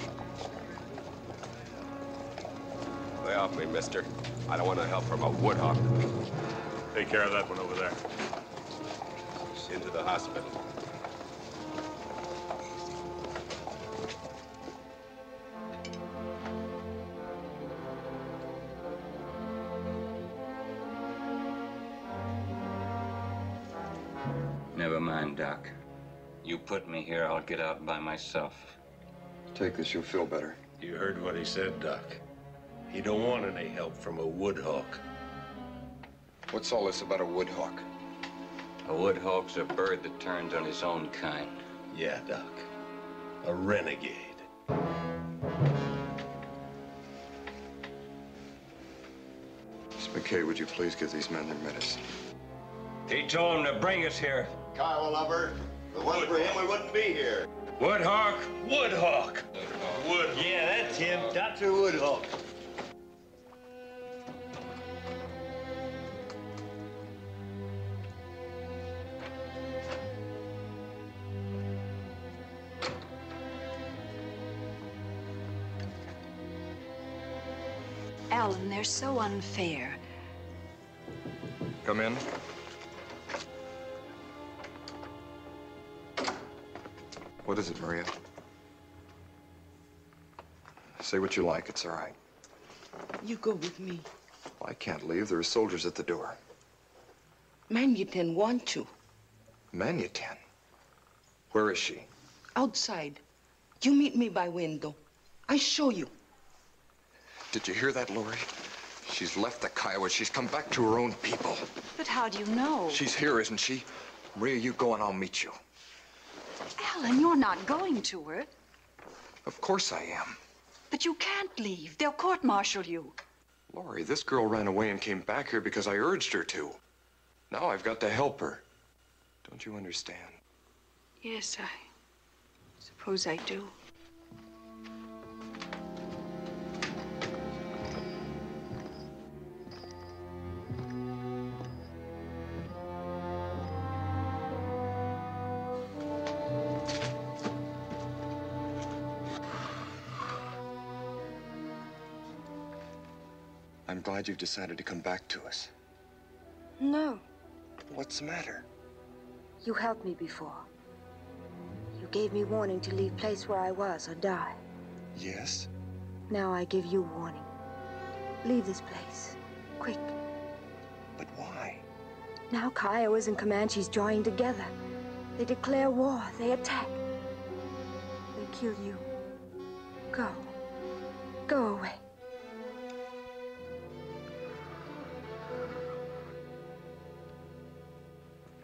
Lay off me, mister. I don't want no help from a woodhawk. Take care of that one over there. Into the hospital. Doc, you put me here, I'll get out by myself. Take this, you'll feel better. You heard what he said, Doc. He don't want any help from a woodhawk. What's all this about a woodhawk? A woodhawk's a bird that turns on his own kind. Yeah, Doc. A renegade. Miss McKay, would you please give these men their medicine? He told him to bring us here. Kiowa lover. If it wasn't for him, we wouldn't be here. Woodhawk? Woodhawk. Woodhawk. Yeah, that's him. Dr. Woodhawk. Alan, they're so unfair. Come in. What is it, Maria? Say what you like, it's all right. You go with me. Well, I can't leave, there are soldiers at the door. Manutan wants you. Manutan? Where is she? Outside. You meet me by window. I show you. Did you hear that, Laurie? She's left the Kiowas, she's come back to her own people. But how do you know? She's here, isn't she? Maria, you go and I'll meet you. Alan, you're not going to her. Of course I am. But you can't leave. They'll court-martial you. Laurie, this girl ran away and came back here because I urged her to. Now I've got to help her. Don't you understand? Yes, I suppose I do. I'm glad you've decided to come back to us. No. What's the matter? You helped me before. You gave me warning to leave place where I was or die. Yes? Now I give you warning. Leave this place. Quick. But why? Now Kiowas and Comanches join together. They declare war. They attack. They kill you. Go. Go away.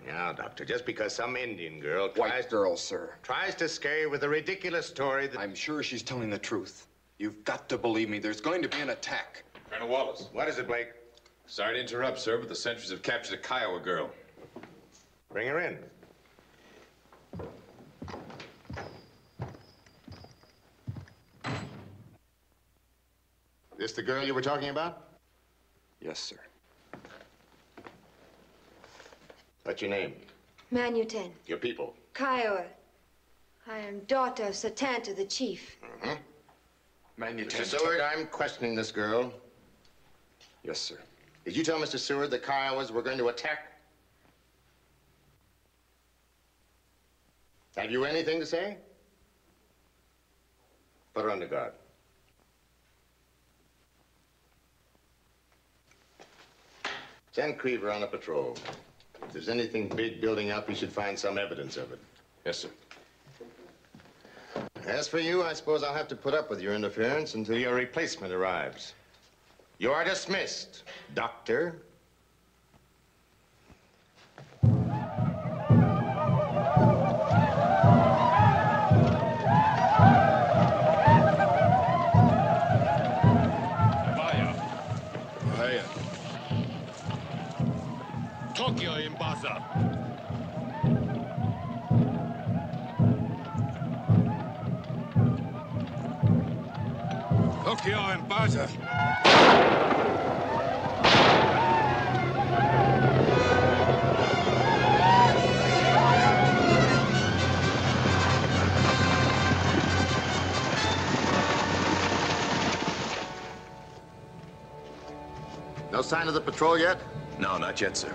Now, Doctor, just because some Indian girl tries to scare you with a ridiculous story that... I'm sure she's telling the truth. You've got to believe me. There's going to be an attack. Colonel Walters. What is it, Blake? Sorry to interrupt, sir, but the sentries have captured a Kiowa girl. Bring her in. This the girl you were talking about? Yes, sir. What's your name? Manutan. Your people? Kiowa. I am daughter of Satanta, the chief. Mm-hmm. Manutan. Mr. Seward, I'm questioning this girl. Yes, sir. Did you tell Mr. Seward the Kiowas were going to attack? Have you anything to say? Put her under guard. Send Creever on a patrol. If there's anything big building up, you should find some evidence of it. Yes, sir. As for you, I suppose I'll have to put up with your interference until your replacement arrives. You are dismissed, Doctor. Tokyo and Baza. No sign of the patrol yet? No, not yet, sir.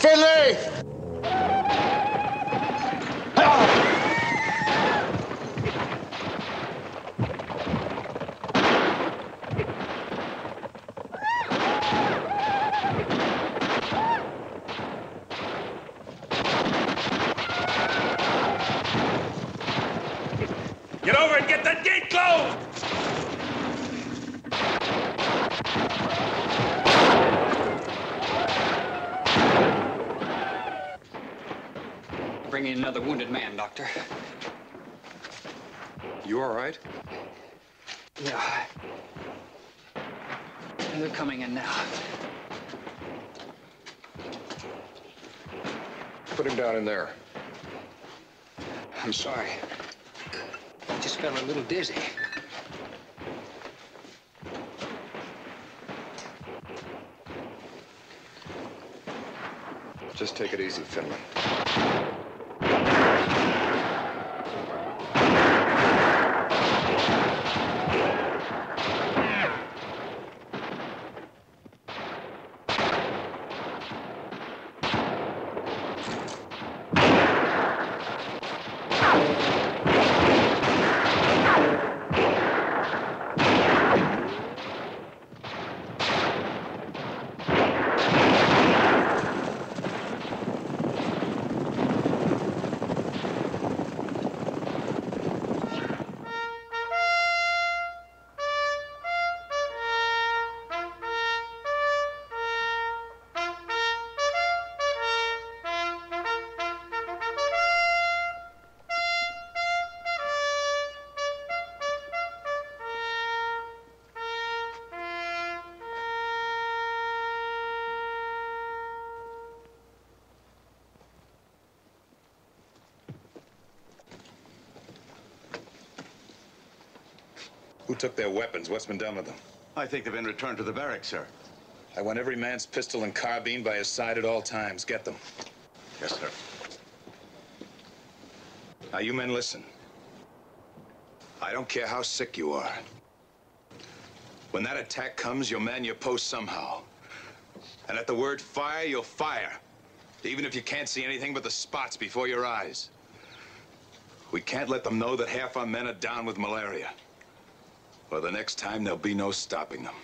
Finlay! Get over and get that gate closed! Bring in another wounded man, Doctor. You all right? Yeah. They're coming in now. Put him down in there. I'm sorry. I just felt a little dizzy. Just take it easy, Finlay. Who took their weapons? What's been done with them? I think they've been returned to the barracks, sir. I want every man's pistol and carbine by his side at all times. Get them. Yes, sir. Now, you men, listen. I don't care how sick you are. When that attack comes, you'll man your post somehow. And at the word fire, you'll fire. Even if you can't see anything but the spots before your eyes. We can't let them know that half our men are down with malaria. Well, the next time, there'll be no stopping them.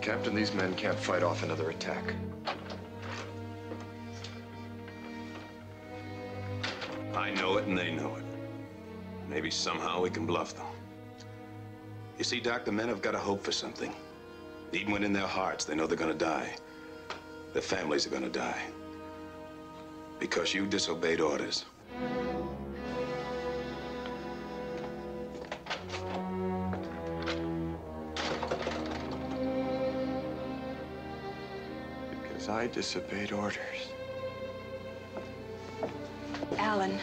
Captain, these men can't fight off another attack. I know it, and they know it. Maybe somehow we can bluff them. You see, Doc, the men have got to hope for something. Even when in their hearts, they know they're gonna die. Their families are gonna die because you disobeyed orders. Because I disobeyed orders. Alan,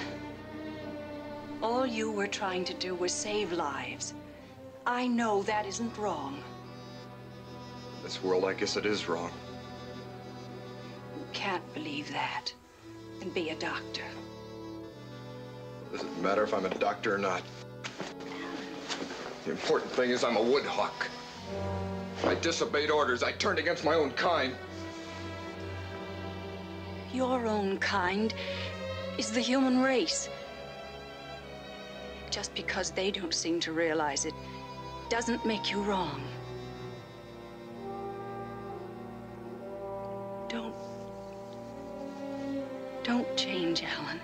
all you were trying to do was save lives. I know that isn't wrong. In this world, I guess it is wrong. Can't believe that and be a doctor. Doesn't matter if I'm a doctor or not. The important thing is I'm a woodhawk. I disobeyed orders. I turned against my own kind. Your own kind is the human race. Just because they don't seem to realize it doesn't make you wrong. Don't change, Alan.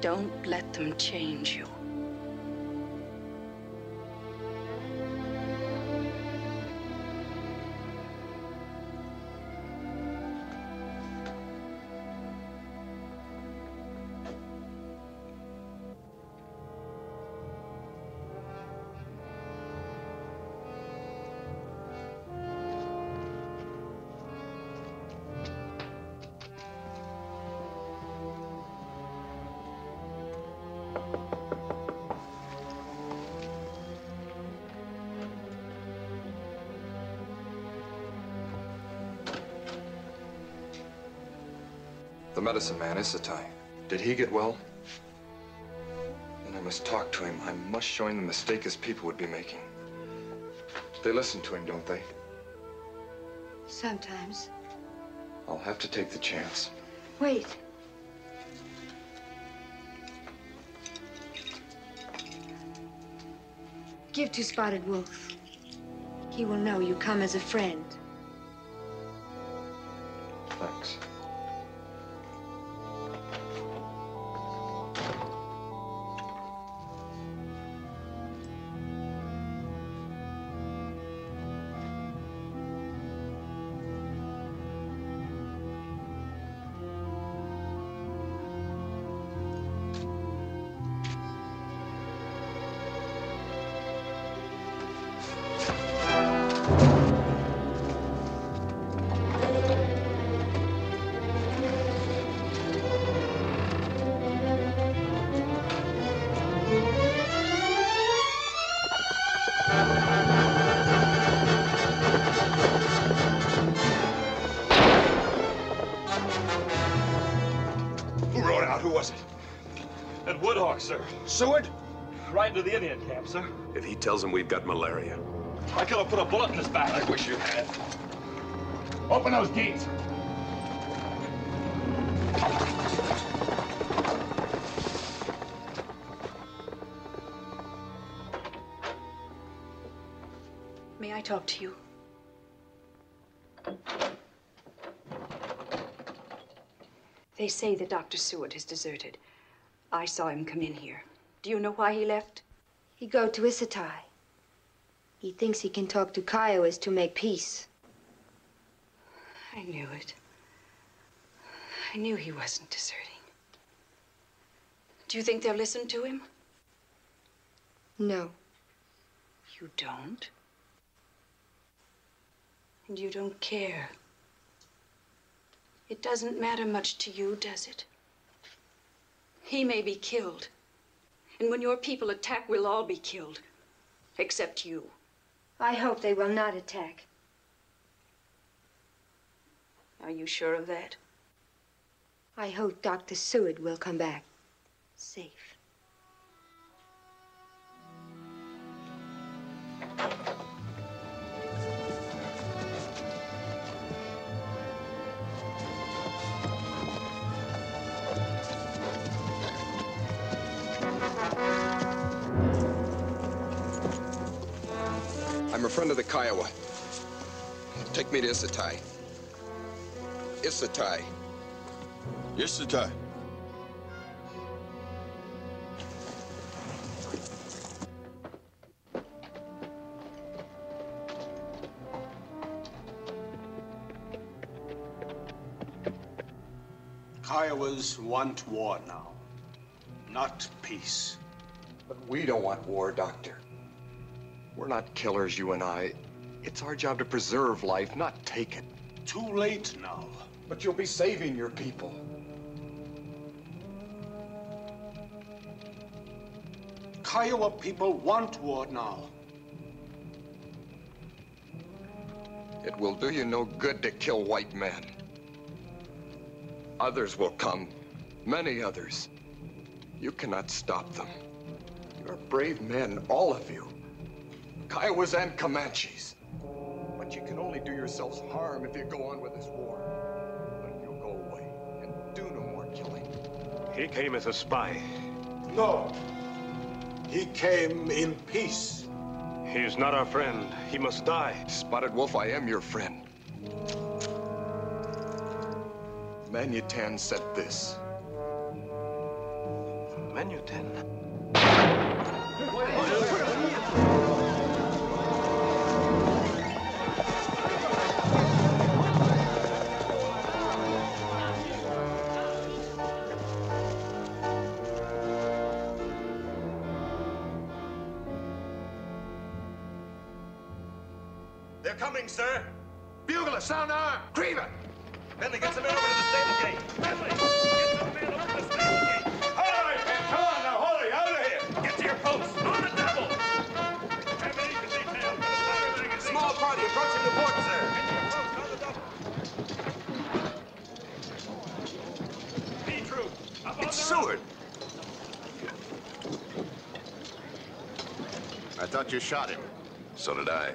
Don't let them change you. The medicine man, Isatai. Did he get well? and I must talk to him. I must show him the mistake his people would be making. They listen to him, don't they? Sometimes. I'll have to take the chance. Wait. Give to Spotted Wolf. He will know you come as a friend. Thanks. Sir. Seward? Right into the Indian camp, sir. If he tells him we've got malaria. I could have put a bullet in his back. I wish you had. Open those gates. May I talk to you? They say that Dr. Seward has deserted. I saw him come in here. Do you know why he left? He go to Isatai. He thinks he can talk to Kiowas to make peace. I knew it. I knew he wasn't deserting. Do you think they'll listen to him? No. You don't? And you don't care. It doesn't matter much to you, does it? He may be killed. And when your people attack, we'll all be killed. Except you. I hope they will not attack. Are you sure of that? I hope Dr. Seward will come back safe. I'm a friend of the Kiowa. Take me to Isatai. Isatai. Isatai. Kiowas want war now, not peace. But we don't want war, Doctor. We're not killers, you and I. It's our job to preserve life, not take it. Too late now. But you'll be saving your people. Kiowa people want war now. It will do you no good to kill white men. Others will come, many others. You cannot stop them. You are brave men, all of you. Kiowas and Comanches. But you can only do yourselves harm if you go on with this war. But if you'll go away and do no more killing. He came as a spy. No. He came in peace. He is not our friend. He must die. Spotted Wolf, I am your friend. Manutan said this. Manutan? Sir, bugler, sound arm, Creever. Finlay, get some men over to the stable gate. Finlay, get some men over to the stable gate. All right, man, come on now, Holly, out of here. Get to your posts, on the double. Small party approaching the fort, sir. Get to your posts, on the double. B troop, up on the road. It's Seward. I thought you shot him. So did I.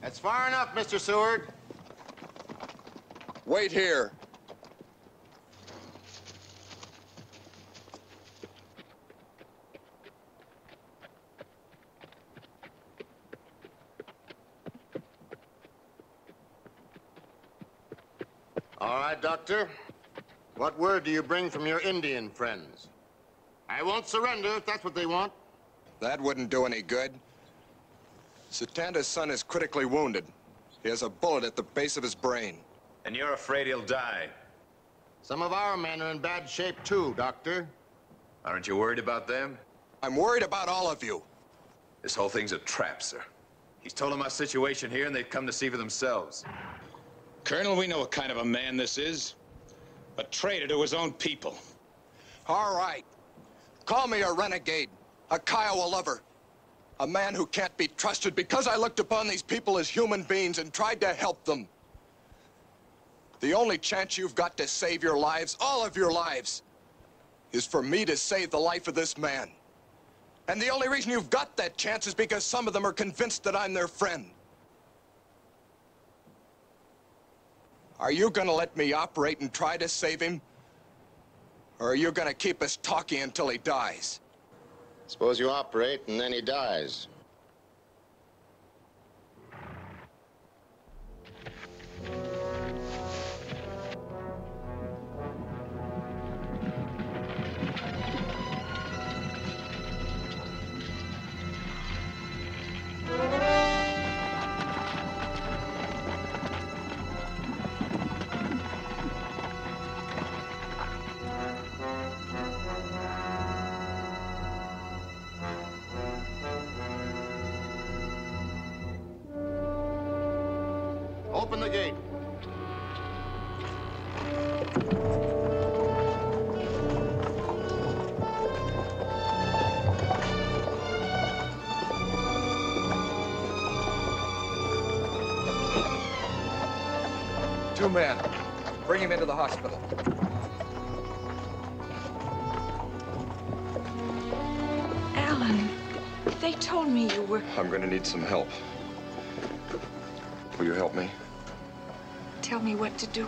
That's far enough, Mr. Seward. Wait here. All right, Doctor. What word do you bring from your Indian friends? I won't surrender if that's what they want. That wouldn't do any good. Satanta's son is critically wounded. He has a bullet at the base of his brain. And you're afraid he'll die? Some of our men are in bad shape too, Doctor. Aren't you worried about them? I'm worried about all of you. This whole thing's a trap, sir. He's told them our situation here and they've come to see for themselves. Colonel, we know what kind of a man this is. A traitor to his own people. All right. Call me a renegade, a Kiowa lover. A man who can't be trusted because I looked upon these people as human beings and tried to help them. The only chance you've got to save your lives, all of your lives, is for me to save the life of this man. And the only reason you've got that chance is because some of them are convinced that I'm their friend. Are you gonna let me operate and try to save him? Or are you gonna keep us talking until he dies? Suppose you operate, and then he dies. Open the gate. Two men. Bring him into the hospital. Alan, they told me you were... I'm going to need some help. Will you help me? Tell me what to do.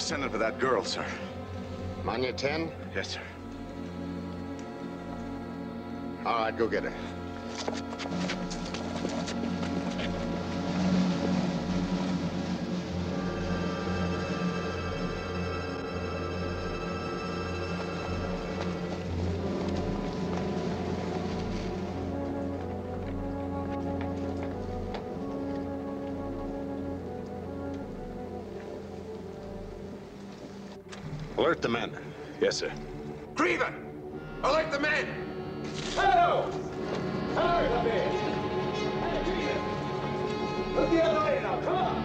Sending for that girl, sir. Manutan? Yes, sir. All right, go get her. Alert the men. Yes, sir. Creever! Alert the men! Hello! Alert the men! Hey, Creever! Look the other way now, come on!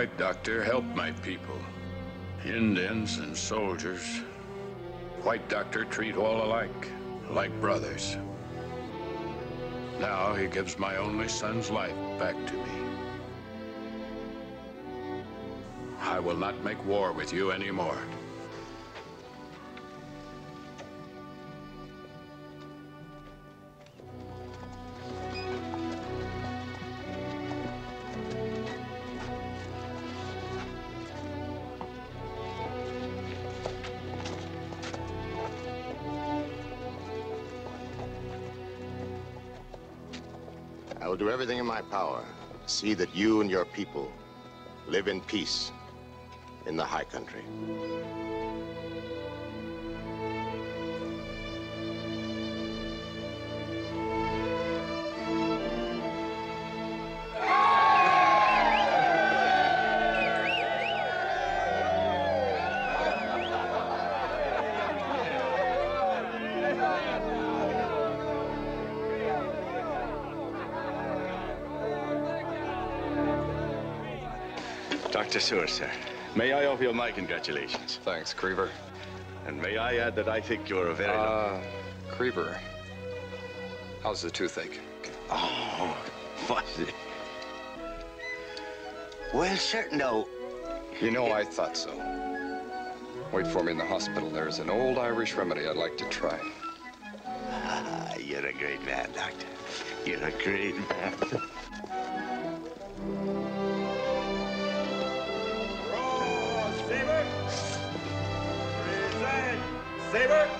white doctor helped my people. Indians and soldiers. White doctor treat all alike, like brothers. Now he gives my only son's life back to me. I will not make war with you anymore. Do everything in my power to see that you and your people live in peace in the high country. Dr. Seward, sir. May I offer you my congratulations? Thanks, Creever. And may I add that I think you're a very... Creever, how's the toothache? Oh, fuzzy. Well, sir, no. You know, I thought so. Wait for me in the hospital. There's an old Irish remedy I'd like to try. Ah, you're a great man, Doctor. You're a great man. Saber!